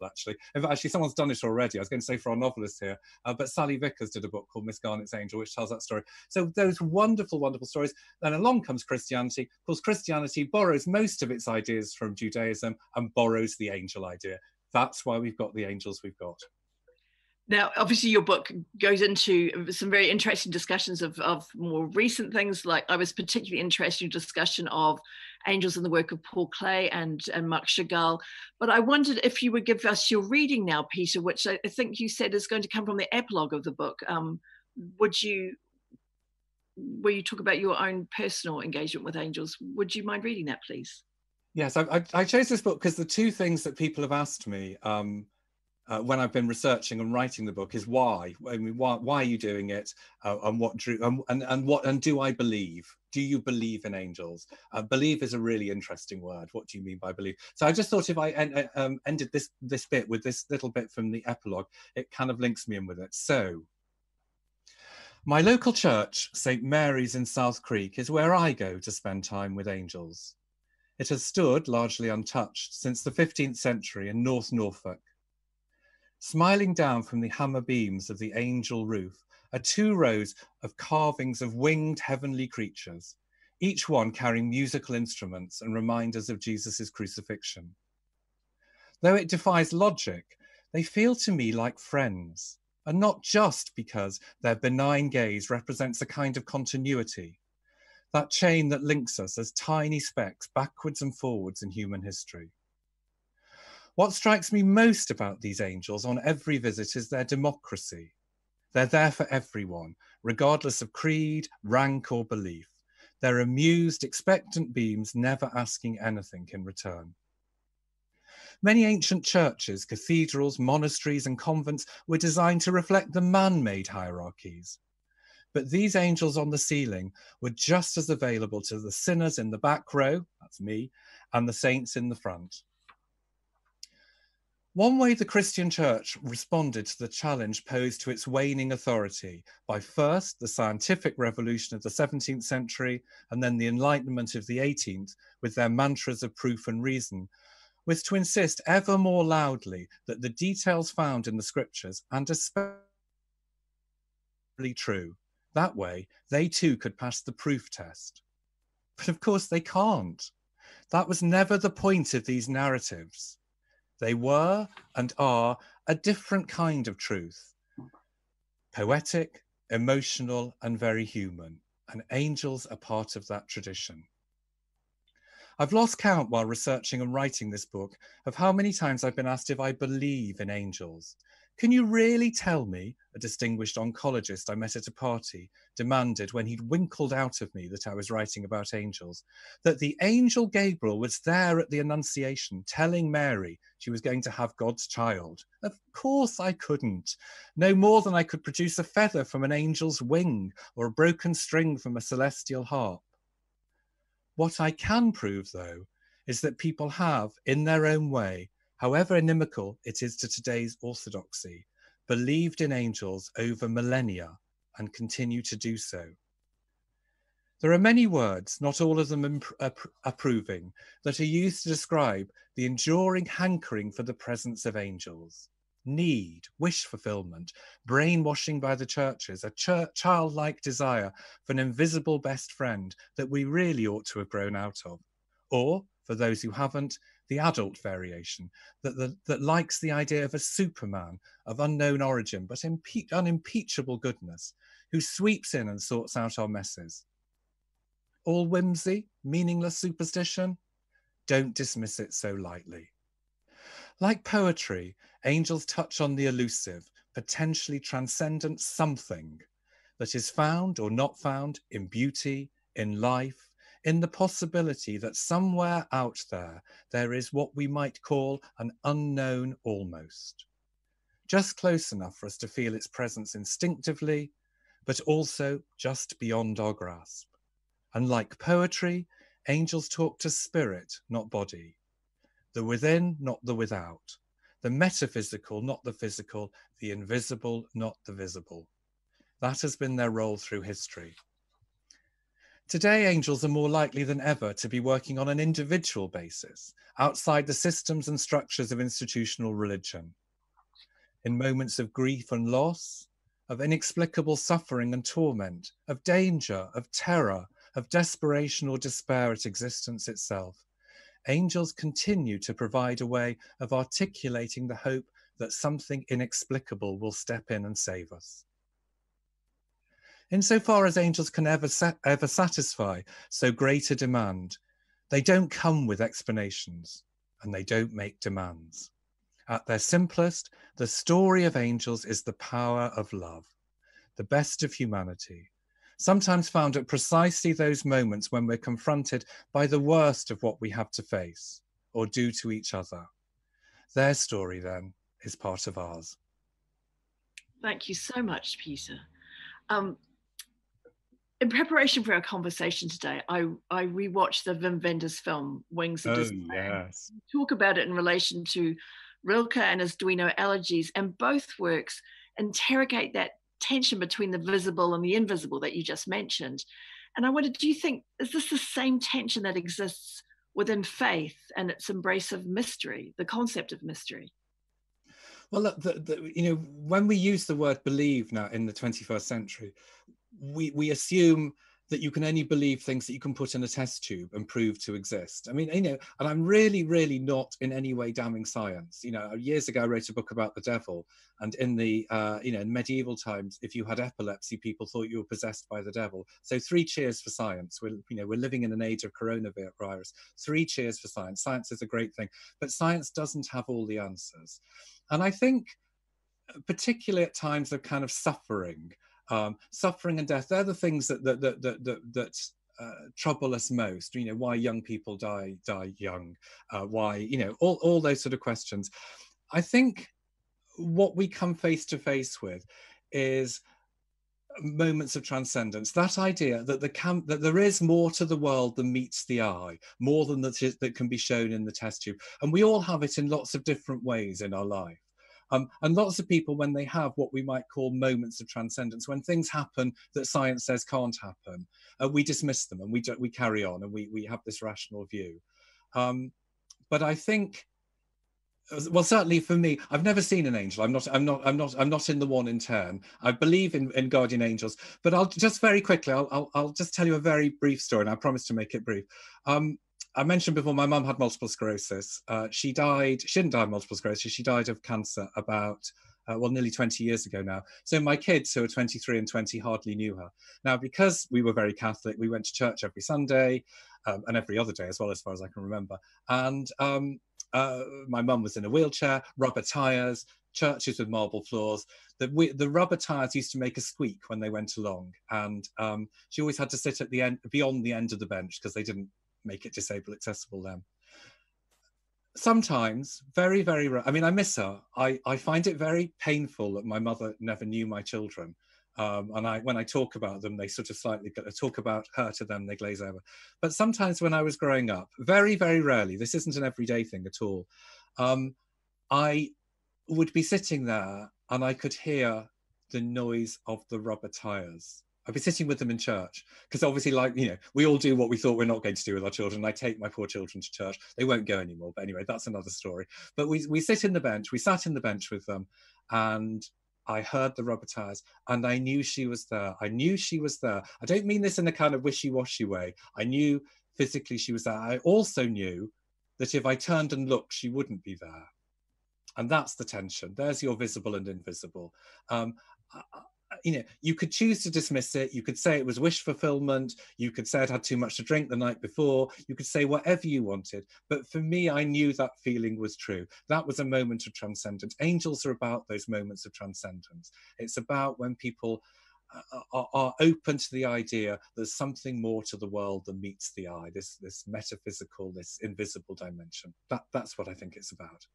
actually, if actually someone's done it already, I was going to say for our novelist here, uh, but Sally Vickers did a book called Miss Garnet's Angel, which tells that story. So those wonderful, wonderful stories. Then along comes Christianity. Of course, Christianity borrows most of its ideas from Judaism and borrows the angel idea. That's why we've got the angels we've got. Now, obviously, your book goes into some very interesting discussions of, of more recent things. Like, I was particularly interested in discussion of angels in the work of Paul Klee and, and Marc Chagall. But I wondered if you would give us your reading now, Peter, which I think you said is going to come from the epilogue of the book. Um, would you, where you talk about your own personal engagement with angels, would you mind reading that, please? Yes, I, I chose this book because the two things that people have asked me um, Uh, when I've been researching and writing the book is why. I mean, why, why are you doing it, uh, and what drew, um, and and what, and do I believe? Do you believe in angels? Uh, believe is a really interesting word. What do you mean by believe? So I just thought if I en um, ended this this bit with this little bit from the epilogue, it kind of links me in with it. So, my local church, Saint Mary's in South Creek, is where I go to spend time with angels. It has stood largely untouched since the fifteenth century in North Norfolk. Smiling down from the hammer beams of the angel roof are two rows of carvings of winged heavenly creatures, each one carrying musical instruments and reminders of Jesus's crucifixion. Though it defies logic, they feel to me like friends, and not just because their benign gaze represents a kind of continuity, that chain that links us as tiny specks backwards and forwards in human history. What strikes me most about these angels on every visit is their democracy. They're there for everyone, regardless of creed, rank, or belief. Their amused, expectant beams never asking anything in return. Many ancient churches, cathedrals, monasteries, and convents were designed to reflect the man-made hierarchies. But these angels on the ceiling were just as available to the sinners in the back row, that's me, and the saints in the front. One way the Christian church responded to the challenge posed to its waning authority by first the scientific revolution of the seventeenth century and then the Enlightenment of the eighteenth with their mantras of proof and reason was to insist ever more loudly that the details found in the scriptures and especially true. That way, they too could pass the proof test. But of course they can't. That was never the point of these narratives. They were and are a different kind of truth. Poetic, emotional, and very human. And Angels are part of that tradition. I've lost count while researching and writing this book of how many times I've been asked if I believe in angels. Can you really tell me, a distinguished oncologist I met at a party demanded when he'd winkled out of me that I was writing about angels, that the angel Gabriel was there at the Annunciation telling Mary she was going to have God's child? Of course I couldn't. No more than I could produce a feather from an angel's wing or a broken string from a celestial harp. What I can prove, though, is that people have, in their own way, however inimical it is to today's orthodoxy, believed in angels over millennia and continue to do so. There are many words, not all of them approving, that are used to describe the enduring hankering for the presence of angels. Need, wish fulfillment, brainwashing by the churches, a ch- childlike desire for an invisible best friend that we really ought to have grown out of. Or, for those who haven't, the adult variation that, the, that likes the idea of a Superman of unknown origin but impe- unimpeachable goodness who sweeps in and sorts out our messes. All whimsy, meaningless superstition? Don't dismiss it so lightly. Like poetry, angels touch on the elusive, potentially transcendent something that is found or not found in beauty, in life, in the possibility that somewhere out there, there is what we might call an unknown almost. Just close enough for us to feel its presence instinctively, but also just beyond our grasp. And like poetry, angels talk to spirit, not body. The within, not the without. The metaphysical, not the physical. The invisible, not the visible. That has been their role through history. Today, angels are more likely than ever to be working on an individual basis, outside the systems and structures of institutional religion. In moments of grief and loss, of inexplicable suffering and torment, of danger, of terror, of desperation or despair at existence itself, angels continue to provide a way of articulating the hope that something inexplicable will step in and save us. Insofar as angels can ever, sa- ever satisfy so great a demand, they don't come with explanations and they don't make demands. At their simplest, the story of angels is the power of love, the best of humanity, sometimes found at precisely those moments when we're confronted by the worst of what we have to face or do to each other. Their story, then, is part of ours. Thank you so much, Peter. Um, In preparation for our conversation today, I, I rewatched the Wim Wenders film, Wings of Despair. Oh, yes. Talk about it in relation to Rilke and his Duino Elegies, and both works interrogate that tension between the visible and the invisible that you just mentioned. And I wondered, do you think, is this the same tension that exists within faith and its embrace of mystery, the concept of mystery? Well, look, the, the, you know, when we use the word believe now in the twenty-first century, we, we assume that you can only believe things that you can put in a test tube and prove to exist. I mean, you know, and I'm really, really not in any way damning science. You know, years ago, I wrote a book about the devil, and in the, uh, you know, in medieval times, if you had epilepsy, people thought you were possessed by the devil. So three cheers for science. We're, you know, we're living in an age of coronavirus. Three cheers for science. Science is a great thing, but science doesn't have all the answers. And I think, particularly at times of kind of suffering, um, suffering and death, they're the things that that that that, that, that uh, trouble us most. You know, why young people die die young, uh, why, you know, all all those sort of questions. I think what we come face to face with is moments of transcendence, that idea that the camp that there is more to the world than meets the eye, more than that that can be shown in the test tube. And we all have it in lots of different ways in our life. Um, and lots of people, when they have what we might call moments of transcendence, when things happen that science says can't happen, uh, we dismiss them and we don't, we carry on and we, we have this rational view. Um, but I think, well, certainly for me, I've never seen an angel. I'm not, I'm not, I'm not, I'm not in the one in ten. I believe in, in guardian angels, but I'll just very quickly, I'll, I'll, I'll just tell you a very brief story, and I promise to make it brief. Um, I mentioned before, my mum had multiple sclerosis. Uh, she died, she didn't die of multiple sclerosis, she died of cancer about, uh, well, nearly twenty years ago now. So my kids, who are twenty-three and twenty, hardly knew her. Now, because we were very Catholic, we went to church every Sunday um, and every other day as well, as far as I can remember. And um, uh, my mum was in a wheelchair, rubber tyres, churches with marble floors. The, we, the rubber tyres used to make a squeak when they went along. And um, she always had to sit at the end, beyond the end of the bench, because they didn't make it disabled accessible then. Sometimes, very, very rare, I mean, I miss her. I, I find it very painful that my mother never knew my children. Um, and I, when I talk about them, they sort of slightly, I talk about her to them, they glaze over. But sometimes when I was growing up, very, very rarely, this isn't an everyday thing at all, um, I would be sitting there and I could hear the noise of the rubber tires. I'd be sitting with them in church, because obviously, like, you know, we all do what we thought we're not going to do with our children. I take my poor children to church. They won't go anymore. But anyway, that's another story. But we, we sit in the bench. We sat in the bench with them, and I heard the rubber tires, and I knew she was there. I knew she was there. I don't mean this in a kind of wishy-washy way. I knew physically she was there. I also knew that if I turned and looked, she wouldn't be there. And that's the tension. There's your visible and invisible. Um, I, You know, you could choose to dismiss it. You could say it was wish fulfillment. You could say it had too much to drink the night before. You could say whatever you wanted. But for me, I knew that feeling was true. That was a moment of transcendence. Angels are about those moments of transcendence. It's about when people are, are open to the idea there's something more to the world than meets the eye, this, this metaphysical, this invisible dimension. That, that's what I think it's about.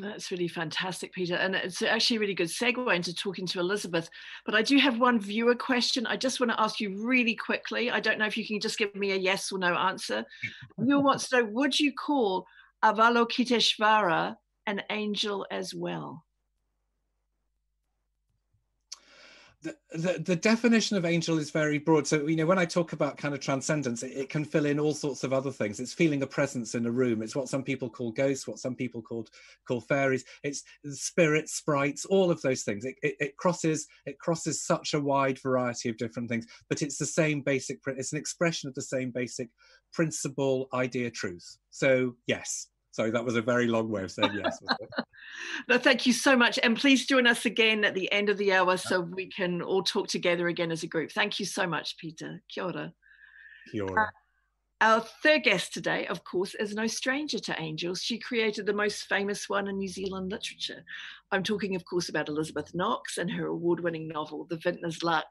That's really fantastic, Peter. And it's actually a really good segue into talking to Elizabeth. But I do have one viewer question. I just want to ask you really quickly. I don't know if you can just give me a yes or no answer. Viewer wants to know, would you call Avalokiteshvara an angel as well? The, the, the definition of angel is very broad. So, you know, when I talk about kind of transcendence, it, it can fill in all sorts of other things. It's feeling a presence in a room. It's what some people call ghosts, what some people called call fairies. It's spirits, sprites, all of those things. It, it, it crosses it crosses such a wide variety of different things, but it's the same basic, it's an expression of the same basic principle, idea, truth. So, yes. Sorry, that was a very long way of saying yes. No, thank you so much. And please join us again at the end of the hour so we can all talk together again as a group. Thank you so much, Peter. Kia ora. Kia ora. Uh, our third guest today, of course, is no stranger to angels. She created the most famous one in New Zealand literature. I'm talking, of course, about Elizabeth Knox and her award-winning novel, The Vintner's Luck.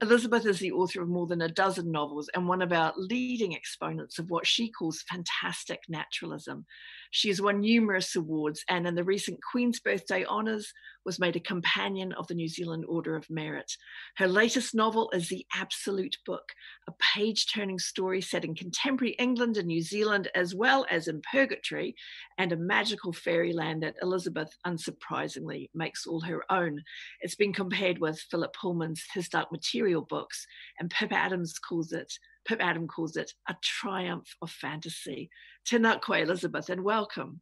Elizabeth is the author of more than a dozen novels and one of our leading exponents of what she calls fantastic naturalism. She has won numerous awards, and in the recent Queen's Birthday Honours was made a Companion of the New Zealand Order of Merit. Her latest novel is The Absolute Book, a page-turning story set in contemporary England and New Zealand, as well as in purgatory and a magical fairyland that Elizabeth, unsurprisingly, makes all her own. It's been compared with Philip Pullman's His Dark Material books, and Pip Adams calls it Pip Adam calls it a triumph of fantasy. Tēnā koe, Elizabeth, and welcome.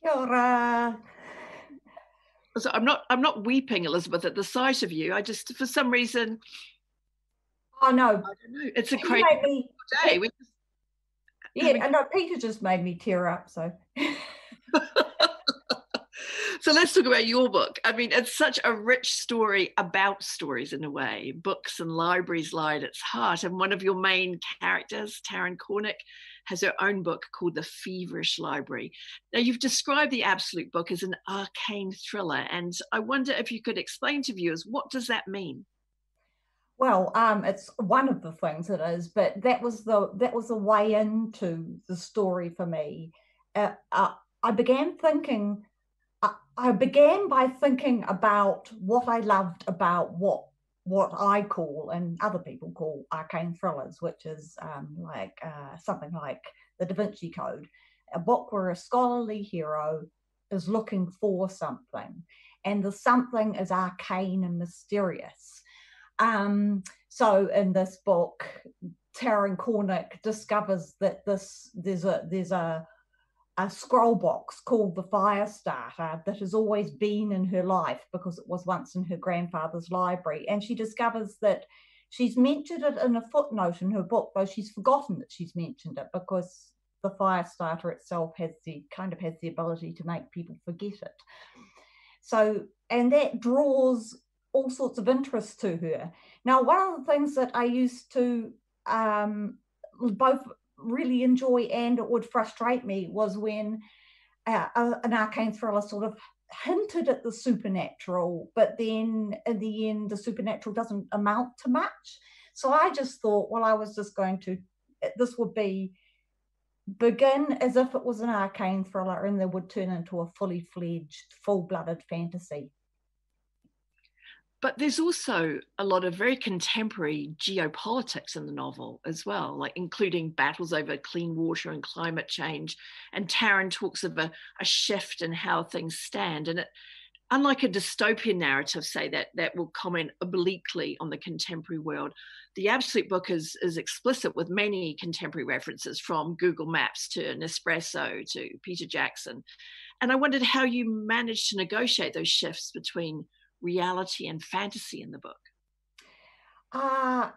Kia ora. So I'm not I'm not weeping, Elizabeth, at the sight of you. I just, for some reason. Oh no. I don't know. It's a crazy me, day. We just, yeah, we, no, Peter just made me tear up, so. So let's talk about your book. I mean, it's such a rich story about stories in a way. Books and libraries lie at its heart. And one of your main characters, Taryn Cornick, has her own book called The Feverish Library. Now, you've described The Absolute Book as an arcane thriller. And I wonder if you could explain to viewers, what does that mean? Well, um, it's one of the things it is, but that was the, that was the way into the story for me. Uh, uh, I began thinking... I began by thinking about what I loved about what what I call, and other people call, arcane thrillers, which is um, like uh, something like The Da Vinci Code, a book where a scholarly hero is looking for something, and the something is arcane and mysterious. Um, so in this book, Taryn Cornick discovers that this there's a there's a a scroll box called the Firestarter that has always been in her life because it was once in her grandfather's library. And she discovers that she's mentioned it in a footnote in her book, though she's forgotten that she's mentioned it, because the Firestarter itself has the kind of has the ability to make people forget it. So, and that draws all sorts of interest to her. Now, one of the things that I used to um, both really enjoy and it would frustrate me was when uh, a, an arcane thriller sort of hinted at the supernatural, but then in the end the supernatural doesn't amount to much. So I just thought, well, I was just going to, this would be begin as if it was an arcane thriller and then would turn into a fully fledged, full-blooded fantasy. But there's also a lot of very contemporary geopolitics in the novel as well, like including battles over clean water and climate change. And Taryn talks of a, a shift in how things stand. And it, unlike a dystopian narrative, say, that, that will comment obliquely on the contemporary world, the Absolute book is, is explicit with many contemporary references, from Google Maps to Nespresso to Peter Jackson. And I wondered how you managed to negotiate those shifts between reality and fantasy in the book. Uh,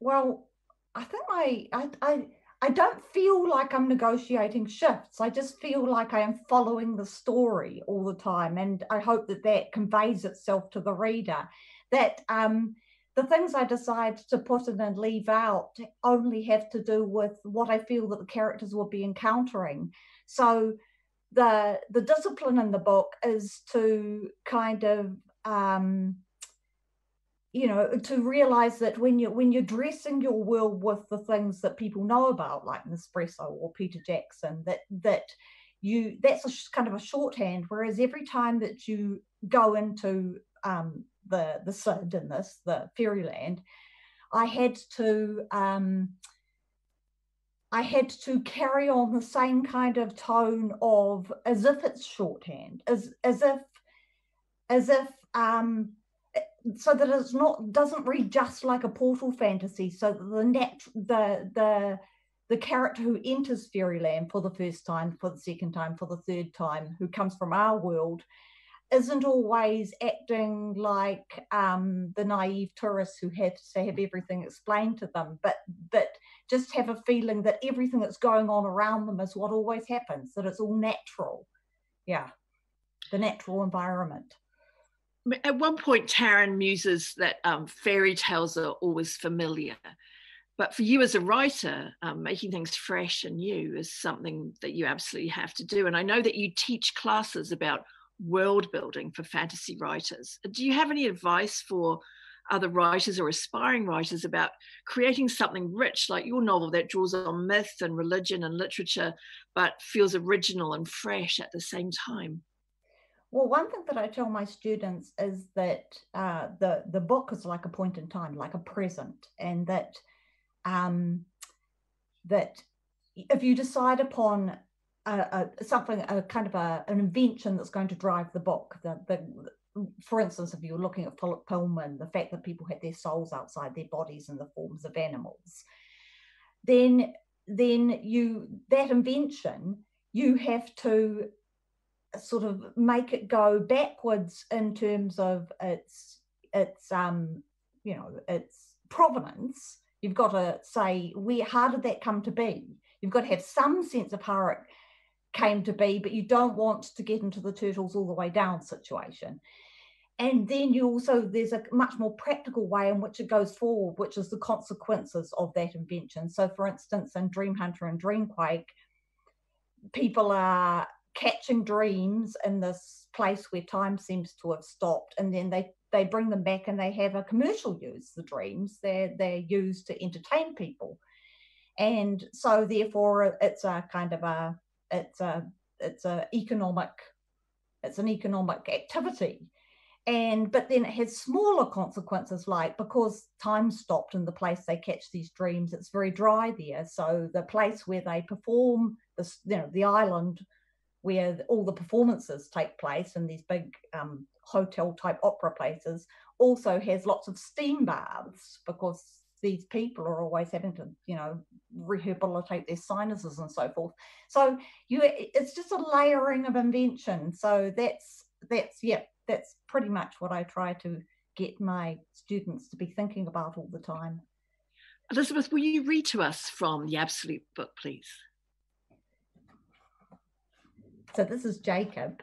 well, I think I, I, I, I don't feel like I'm negotiating shifts. I just feel like I am following the story all the time. And I hope that that conveys itself to the reader, that um, the things I decide to put in and leave out only have to do with what I feel that the characters will be encountering. So the, the discipline in the book is to kind of Um, you know, to realize that when you're, when you're dressing your world with the things that people know about, like Nespresso or Peter Jackson, that that you, that's a kind of a shorthand, whereas every time that you go into um, the, the Cid in this, the fairyland, I had to, um, I had to carry on the same kind of tone of, as if it's shorthand, as, as if, as if, Um, so that it's not doesn't read just like a portal fantasy. So the nat the the the character who enters fairyland for the first time, for the second time, for the third time, who comes from our world, isn't always acting like um, the naive tourists who had to have everything explained to them, but but just have a feeling that everything that's going on around them is what always happens. That it's all natural, yeah, the natural environment. At one point, Taryn muses that um, fairy tales are always familiar, but for you as a writer, um, making things fresh and new is something that you absolutely have to do. And I know that you teach classes about world building for fantasy writers. Do you have any advice for other writers or aspiring writers about creating something rich like your novel that draws on myth and religion and literature, but feels original and fresh at the same time? Well, one thing that I tell my students is that uh, the, the book is like a point in time, like a present, and that, um, that if you decide upon a, a, something, a kind of a, an invention that's going to drive the book, the, the, for instance, if you're looking at Philip Pullman, the fact that people had their souls outside their bodies in the forms of animals, then, then you, that invention, you have to sort of make it go backwards in terms of its its um you know its provenance. You've got to say, where, how did that come to be? You've got to have some sense of how it came to be, but you don't want to get into the turtles all the way down situation. And then you also, there's a much more practical way in which it goes forward, which is the consequences of that invention. So for instance, in Dreamhunter and Dreamquake, people are catching dreams in this place where time seems to have stopped, and then they they bring them back and they have a commercial use. The dreams, they're they're used to entertain people, and so therefore it's a kind of a it's a it's a economic it's an economic activity. And but then it has smaller consequences, like because time stopped in the place they catch these dreams, it's very dry there. So the place where they perform, this, you know, the island where all the performances take place in these big um, hotel type opera places, also has lots of steam baths, because these people are always having to, you know, rehabilitate their sinuses and so forth. So you, it's just a layering of invention. So that's, that's, yeah, that's pretty much what I try to get my students to be thinking about all the time. Elizabeth, will you read to us from The Absolute Book, please? So this is Jacob.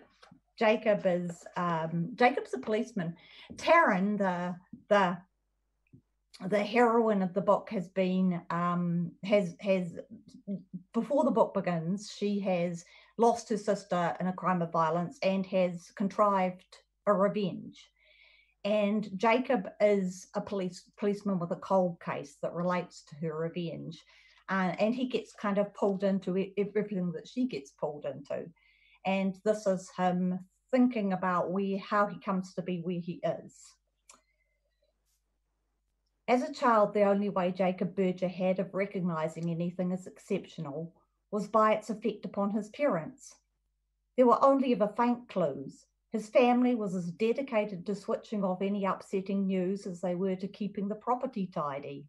Jacob is, um, Jacob's a policeman. Taryn, the, the, the heroine of the book, has been, um, has, has, before the book begins, she has lost her sister in a crime of violence and has contrived a revenge. And Jacob is a police policeman with a cold case that relates to her revenge. Uh, and he gets kind of pulled into it, everything that she gets pulled into. And this is him thinking about where, how he comes to be where he is. As a child, the only way Jacob Berger had of recognising anything as exceptional was by its effect upon his parents. There were only ever faint clues. His family was as dedicated to switching off any upsetting news as they were to keeping the property tidy.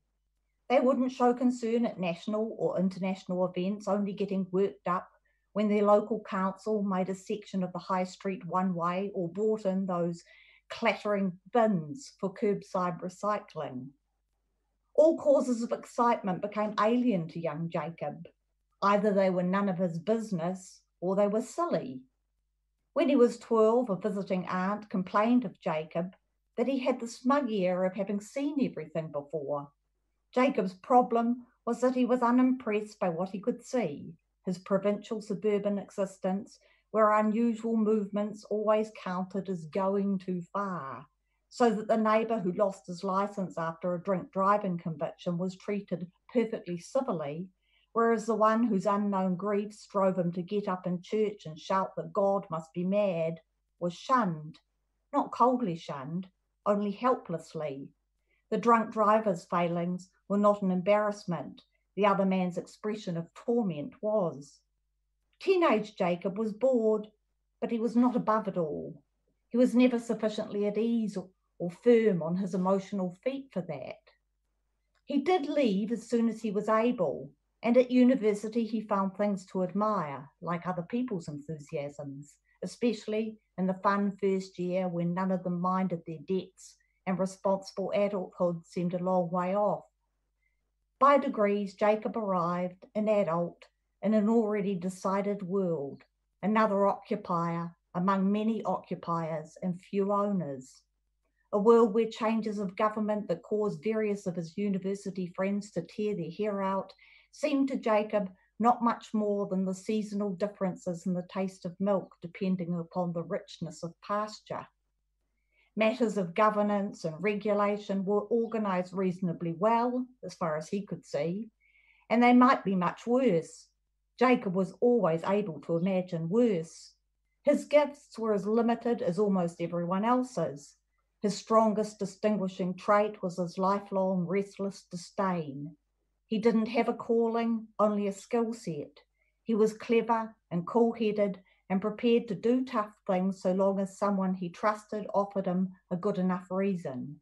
They wouldn't show concern at national or international events, only getting worked up when their local council made a section of the high street one way or brought in those clattering bins for curbside recycling. All causes of excitement became alien to young Jacob. Either they were none of his business or they were silly. When he was twelve, a visiting aunt complained of Jacob that he had the smug air of having seen everything before. Jacob's problem was that he was unimpressed by what he could see. His provincial suburban existence, where unusual movements always counted as going too far, so that the neighbour who lost his licence after a drink driving conviction was treated perfectly civilly, whereas the one whose unknown griefs drove him to get up in church and shout that God must be mad was shunned, not coldly shunned, only helplessly. The drunk driver's failings were not an embarrassment. The other man's expression of torment was. Teenage Jacob was bored, but he was not above it all. He was never sufficiently at ease or firm on his emotional feet for that. He did leave as soon as he was able, and at university he found things to admire, like other people's enthusiasms, especially in the fun first year when none of them minded their debts and responsible adulthood seemed a long way off. By degrees, Jacob arrived, an adult, in an already decided world, another occupier among many occupiers and few owners, a world where changes of government that caused various of his university friends to tear their hair out seemed to Jacob not much more than the seasonal differences in the taste of milk depending upon the richness of pasture. Matters of governance and regulation were organised reasonably well, as far as he could see, and they might be much worse. Jacob was always able to imagine worse. His gifts were as limited as almost everyone else's. His strongest distinguishing trait was his lifelong restless disdain. He didn't have a calling, only a skill set. He was clever and cool-headed, and prepared to do tough things so long as someone he trusted offered him a good enough reason.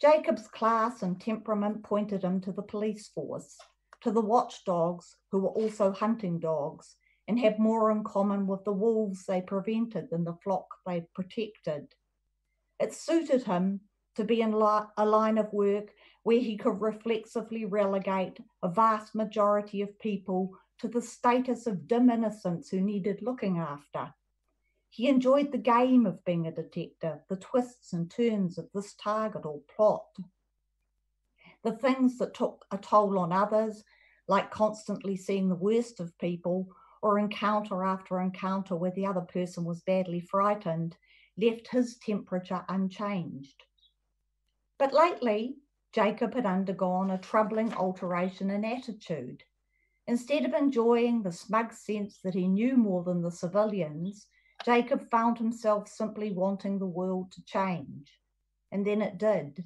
Jacob's class and temperament pointed him to the police force, to the watchdogs who were also hunting dogs and had more in common with the wolves they prevented than the flock they protected. It suited him to be in li- a line of work where he could reflexively relegate a vast majority of people to the status of dim innocents who needed looking after. He enjoyed the game of being a detective, the twists and turns of this target or plot. The things that took a toll on others, like constantly seeing the worst of people or encounter after encounter where the other person was badly frightened, left his temperature unchanged. But lately, Jacob had undergone a troubling alteration in attitude. Instead of enjoying the smug sense that he knew more than the civilians, Jacob found himself simply wanting the world to change. And then it did.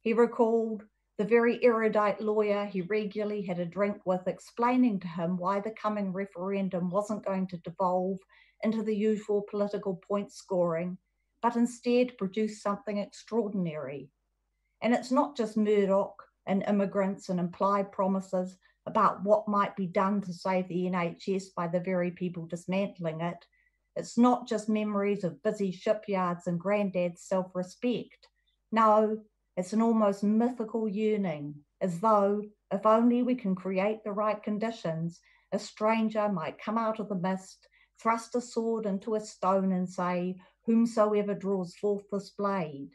He recalled the very erudite lawyer he regularly had a drink with explaining to him why the coming referendum wasn't going to devolve into the usual political point scoring, but instead produce something extraordinary. And it's not just Murdoch and immigrants and implied promises about what might be done to save the N H S by the very people dismantling it. It's not just memories of busy shipyards and granddad's self-respect. No, it's an almost mythical yearning, as though, if only we can create the right conditions, a stranger might come out of the mist, thrust a sword into a stone and say, whomsoever draws forth this blade.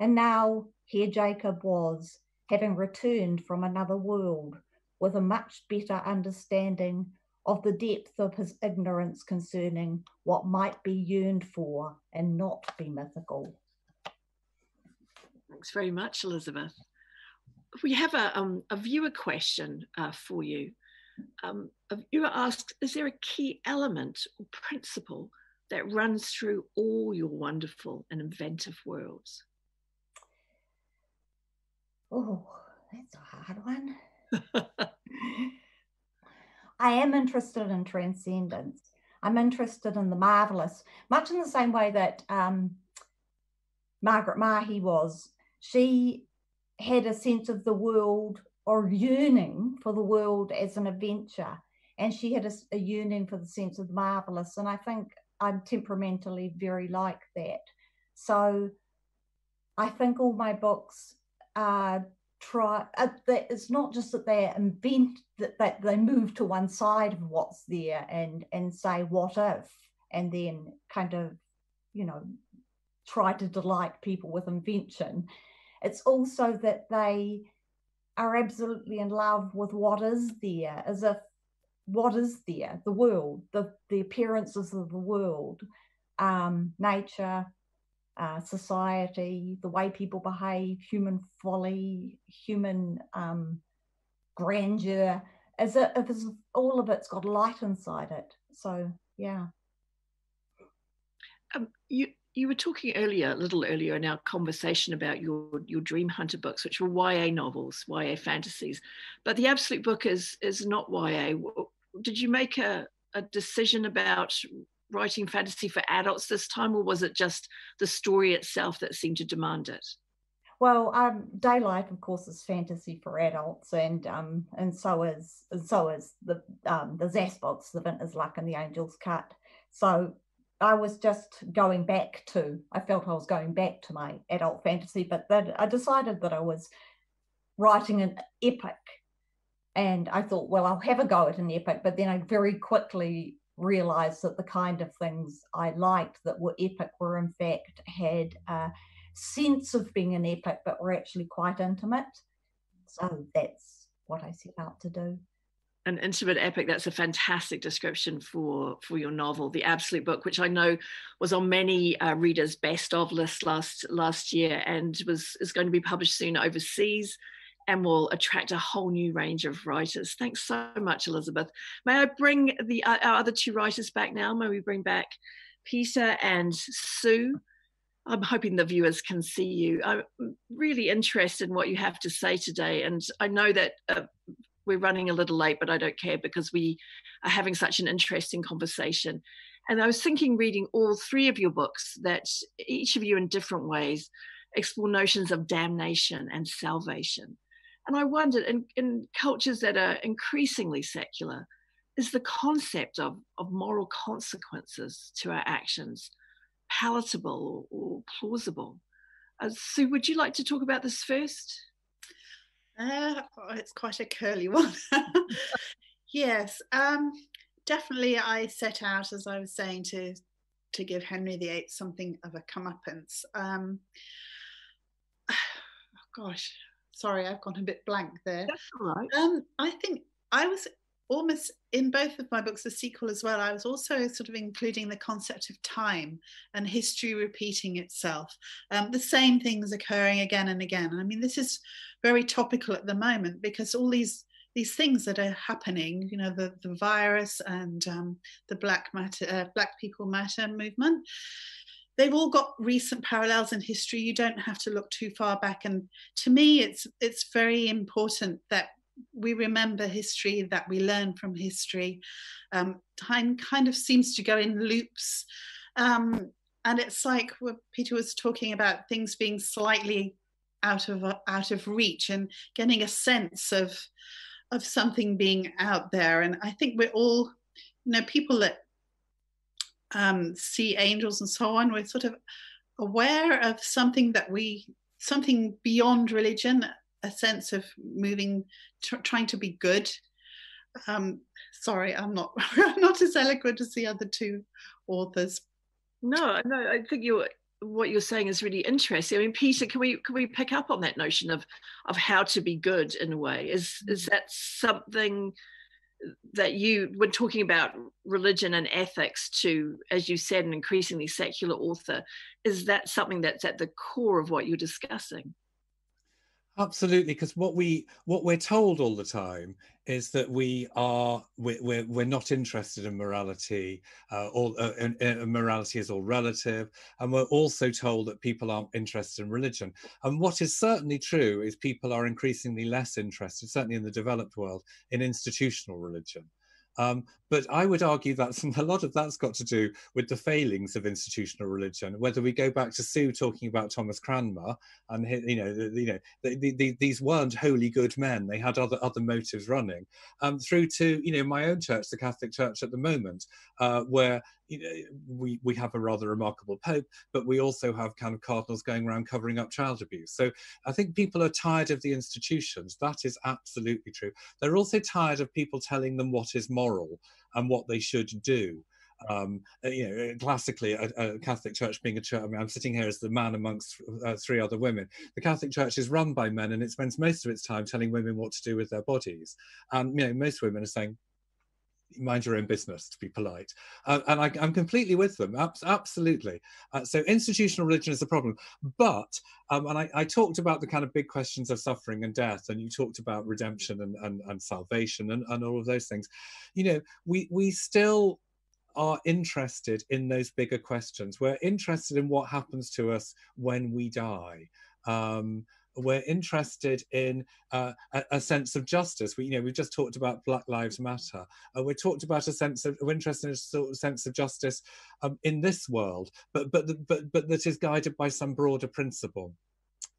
And now, here Jacob was, having returned from another world, with a much better understanding of the depth of his ignorance concerning what might be yearned for and not be mythical. Thanks very much, Elizabeth. We have a, um, a viewer question uh, for you. Um, a viewer asks, is there a key element or principle that runs through all your wonderful and inventive worlds? Oh, that's a hard one. I am interested in transcendence. I'm interested in the marvellous, much in the same way that um, Margaret Mahy was. She had a sense of the world, or yearning for the world as an adventure, and she had a, a yearning for the sense of the marvellous, and I think I'm temperamentally very like that. So I think all my books Uh, try uh, that it's not just that they invent that, that they move to one side of what's there and and say what if, and then kind of, you know, try to delight people with invention. It's also that they are absolutely in love with what is there, as if what is there, the world, the the appearances of the world, um, nature, Uh, society, the way people behave, human folly, human um, grandeur, as if it's, all of it's got light inside it. So, yeah. Um, you you were talking earlier, a little earlier in our conversation about your, your Dream Hunter books, which were Y A novels, Y A fantasies, but the Absolute Book is, is not Y A. Did you make a, a decision about writing fantasy for adults this time, or was it just the story itself that seemed to demand it? Well, um, Daylight, of course, is fantasy for adults, and um, and so is and so is the um, the Zasbots, The Vintner's Luck, and The Angels' Cut. So I was just going back to, I felt I was going back to my adult fantasy, but then I decided that I was writing an epic, and I thought, well, I'll have a go at an epic, but then I very quickly realized that the kind of things I liked that were epic were in fact had a sense of being an epic but were actually quite intimate. So that's what I set out to do. An intimate epic, that's a fantastic description for, for your novel, The Absolute Book, which I know was on many uh, readers' best of lists last, last year, and was is going to be published soon overseas, and will attract a whole new range of writers. Thanks so much, Elizabeth. May I bring the, uh, our other two writers back now? May we bring back Peter and Sue? I'm hoping the viewers can see you. I'm really interested in what you have to say today, and I know that uh, we're running a little late, but I don't care because we are having such an interesting conversation. And I was thinking, reading all three of your books, that each of you in different ways explore notions of damnation and salvation. And I wondered, in, in cultures that are increasingly secular, is the concept of, of moral consequences to our actions palatable or, or plausible? Uh, Sue, would you like to talk about this first? Uh, oh, it's quite a curly one. Yes, um, definitely I set out, as I was saying, to, to give Henry the Eighth something of a comeuppance. Um, oh, gosh. Sorry, I've gone a bit blank there. That's all right. Um, I think I was almost, in both of my books, the sequel as well, I was also sort of including the concept of time and history repeating itself. Um, the same things occurring again and again. I mean, this is very topical at the moment because all these these things that are happening, you know, the, the virus and um, the Black Matter, uh, Black People Matter movement, they've all got recent parallels in history. You don't have to look too far back. And to me, it's it's very important that we remember history, that we learn from history. Um, time kind of seems to go in loops. Um, and it's like what Peter was talking about, things being slightly out of uh, out of reach and getting a sense of of something being out there. And I think we're all, you know, people that um, see Angels and so on, we're sort of aware of something that we, something beyond religion, a sense of moving, tr trying to be good. Um, sorry, I'm not, I'm not as eloquent as the other two authors. No, no, I think you're, what you're saying is really interesting. I mean, Peter, can we can we pick up on that notion of of how to be good in a way? Is is that something that you were talking about religion and ethics to, as you said, an increasingly secular author? Is that something that's at the core of what you're discussing? Absolutely, because what we what we're told all the time is that we are we're we're not interested in morality, uh, all uh, and, and morality is all relative, and we're also told that people aren't interested in religion. And what is certainly true is people are increasingly less interested, certainly in the developed world, in institutional religion. Um, but I would argue that a lot of that's got to do with the failings of institutional religion. Whether we go back to Sue talking about Thomas Cranmer, and you know, the, you know, the, the, the, these weren't wholly good men; they had other other motives running. Um, through to you know my own church, the Catholic Church at the moment, uh, where you know, we we have a rather remarkable Pope, but we also have kind of cardinals going around covering up child abuse. So I think people are tired of the institutions. That is absolutely true. They're also tired of people telling them what is moral. moral and what they should do. Um, you know, classically, a, a Catholic Church being a church, I mean, I'm sitting here as the man amongst uh, three other women. The Catholic Church is run by men, and it spends most of its time telling women what to do with their bodies. And, you know, most women are saying, mind your own business, to be polite. Uh, and I, I'm completely with them, ab absolutely. Uh, so institutional religion is a problem. But, um, and I, I talked about the kind of big questions of suffering and death, and you talked about redemption and, and, and salvation and, and all of those things. You know, we, we still are interested in those bigger questions. We're interested in what happens to us when we die. Um, We're interested in uh, a, a sense of justice. We, you know, we've just talked about Black Lives Matter. Uh, we're talked about a sense of, we're interested in a sort of sense of justice um, in this world, but but the, but but that is guided by some broader principle.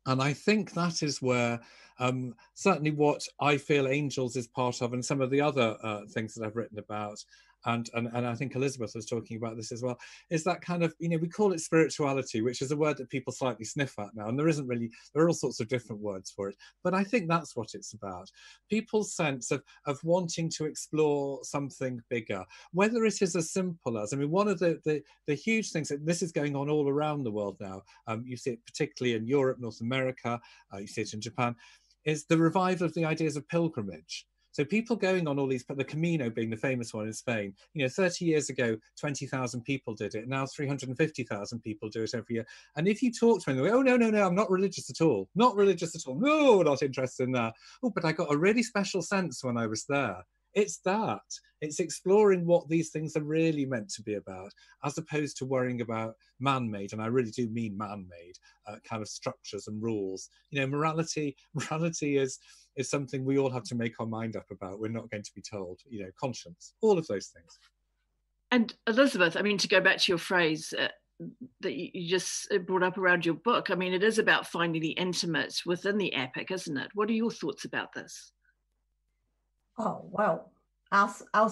And I think that is where um, certainly what I feel Angels is part of, and some of the other uh, things that I've written about. And, and, and I think Elizabeth was talking about this as well, is that kind of, you know, we call it spirituality, which is a word that people slightly sniff at now. And there isn't really, there are all sorts of different words for it. But I think that's what it's about. People's sense of, of wanting to explore something bigger, whether it is as simple as, I mean, one of the, the, the huge things, that this is going on all around the world now, um, you see it particularly in Europe, North America, uh, you see it in Japan, is the revival of the ideas of pilgrimage. So people going on all these, but the Camino being the famous one in Spain, you know, thirty years ago, twenty thousand people did it. Now three hundred fifty thousand people do it every year. And if you talk to them, they go, oh, no, no, no, I'm not religious at all. Not religious at all. No, not interested in that. Oh, but I got a really special sense when I was there. It's that. It's exploring what these things are really meant to be about, as opposed to worrying about man-made, and I really do mean man-made, uh, kind of structures and rules. You know, morality, morality is, is something we all have to make our mind up about. We're not going to be told, you know, conscience, all of those things. And Elizabeth, I mean, to go back to your phrase uh, that you just brought up around your book, I mean, it is about finding the intimate within the epic, isn't it? What are your thoughts about this? Oh, well, our, our,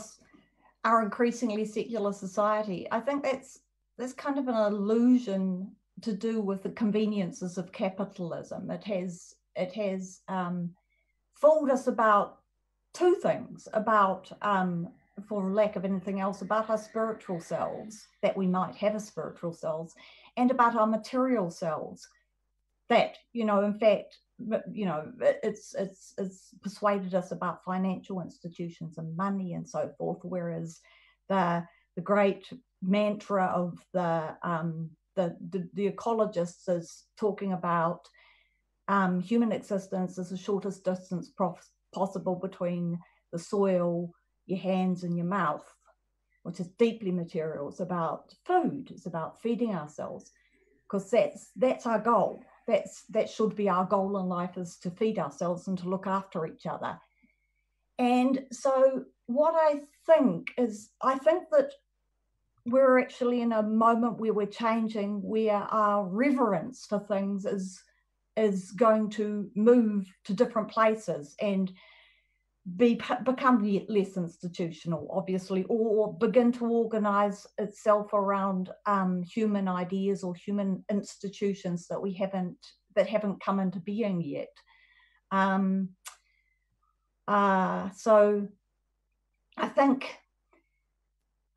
our increasingly secular society, I think that's, that's kind of an illusion to do with the conveniences of capitalism. It has, it has um, fooled us about two things, about, um, for lack of anything else, about our spiritual selves, that we might have a spiritual selves, and about our material selves, that, you know, in fact, you know, it's it's it's persuaded us about financial institutions and money and so forth, whereas the the great mantra of the um the the, the ecologists is talking about um human existence as the shortest distance possible between the soil, your hands and your mouth, which is deeply material. It's about food, it's about feeding ourselves, because that's that's our goal. That's that should be our goal in life, is to feed ourselves and to look after each other. And so what I think is, I think that we're actually in a moment where we're changing, where our reverence for things is is going to move to different places and be become less institutional, obviously, or begin to organize itself around um, human ideas or human institutions that we haven't that haven't come into being yet. Um, uh, so I think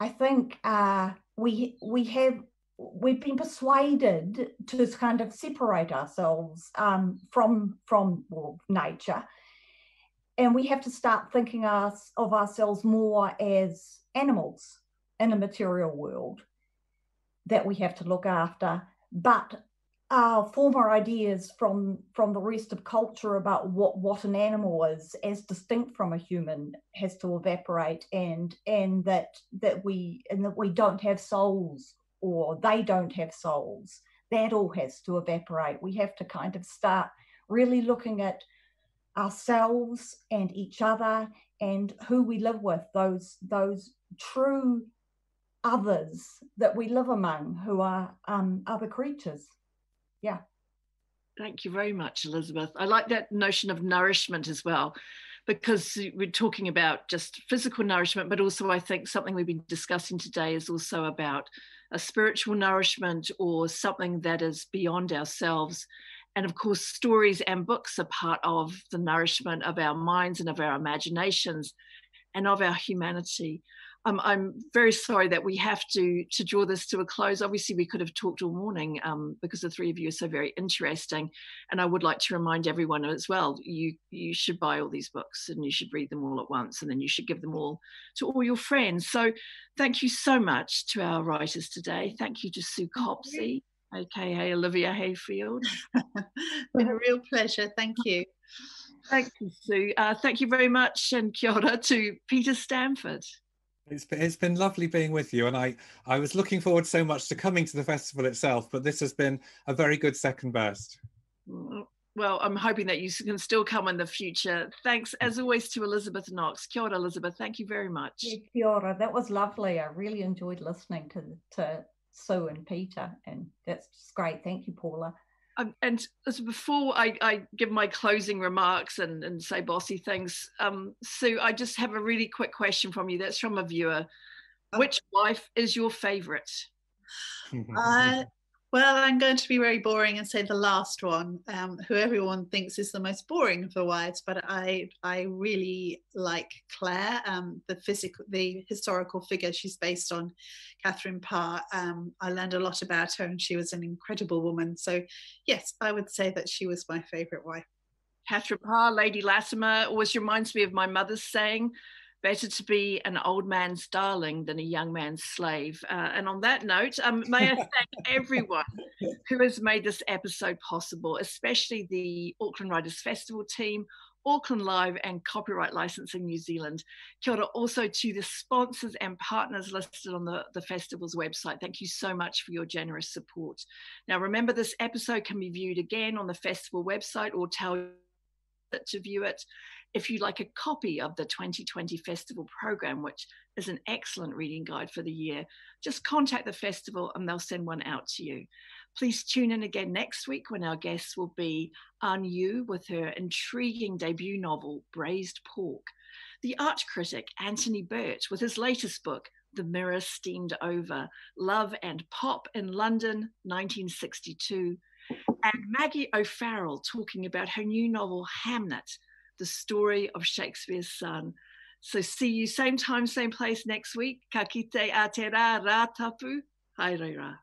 I think uh, we we have we've been persuaded to kind of separate ourselves um, from from well, nature. And we have to start thinking us, of ourselves more as animals in a material world that we have to look after. But our former ideas from, from the rest of culture about what, what an animal is as distinct from a human has to evaporate, and and that that we and that we don't have souls, or they don't have souls. That all has to evaporate. We have to kind of start really looking at ourselves and each other and who we live with, those those true others that we live among, who are um, other creatures. Yeah. Thank you very much, Elizabeth. I like that notion of nourishment as well, because we're talking about just physical nourishment, but also I think something we've been discussing today is also about a spiritual nourishment, or something that is beyond ourselves. And of course, stories and books are part of the nourishment of our minds and of our imaginations and of our humanity. Um, I'm very sorry that we have to, to draw this to a close. Obviously, we could have talked all morning um, because the three of you are so very interesting. And I would like to remind everyone as well, you, you should buy all these books and you should read them all at once, and then you should give them all to all your friends. So thank you so much to our writers today. Thank you to Sue Copsey, aka Olivia Hayfield. It's been a real pleasure, thank you. Thank you, Sue. Uh, thank you very much, and kia ora to Peter Stanford. It's been, it's been lovely being with you, and I, I was looking forward so much to coming to the festival itself, but this has been a very good second burst. Well, I'm hoping that you can still come in the future. Thanks, as always, to Elizabeth Knox. Kia ora, Elizabeth, thank you very much. Yeah, kia ora, that was lovely. I really enjoyed listening to to Sue and Peter, and that's just great. Thank you, Paula. Um, and as before I, I give my closing remarks and, and say bossy things, um, Sue, I just have a really quick question from you. That's from a viewer. Oh. Which wife is your favourite? Uh, well, I'm going to be very boring and say the last one, um, who everyone thinks is the most boring of the wives, but I I really like Claire, um, the physical, the historical figure she's based on, Catherine Parr. Um, I learned a lot about her, and she was an incredible woman. So, yes, I would say that she was my favourite wife. Catherine Parr, Lady Latimer, always reminds me of my mother's saying, better to be an old man's darling than a young man's slave. Uh, and on that note, um, may I thank everyone who has made this episode possible, especially the Auckland Writers' Festival team, Auckland Live and Copyright Licensing New Zealand. Kia ora also to the sponsors and partners listed on the, the festival's website. Thank you so much for your generous support. Now, remember, this episode can be viewed again on the festival website, or tell to view it. If you'd like a copy of the twenty twenty festival program, which is an excellent reading guide for the year, just contact the festival and they'll send one out to you. Please tune in again next week, when our guests will be Anne Yu with her intriguing debut novel, Braised Pork, the art critic Anthony Burt with his latest book, The Mirror Steamed Over, Love and Pop in London, nineteen sixty-two, and Maggie O'Farrell talking about her new novel, Hamnet, the story of Shakespeare's son. So see you same time, same place next week. Ka kite a te rā rātapu, haere rā.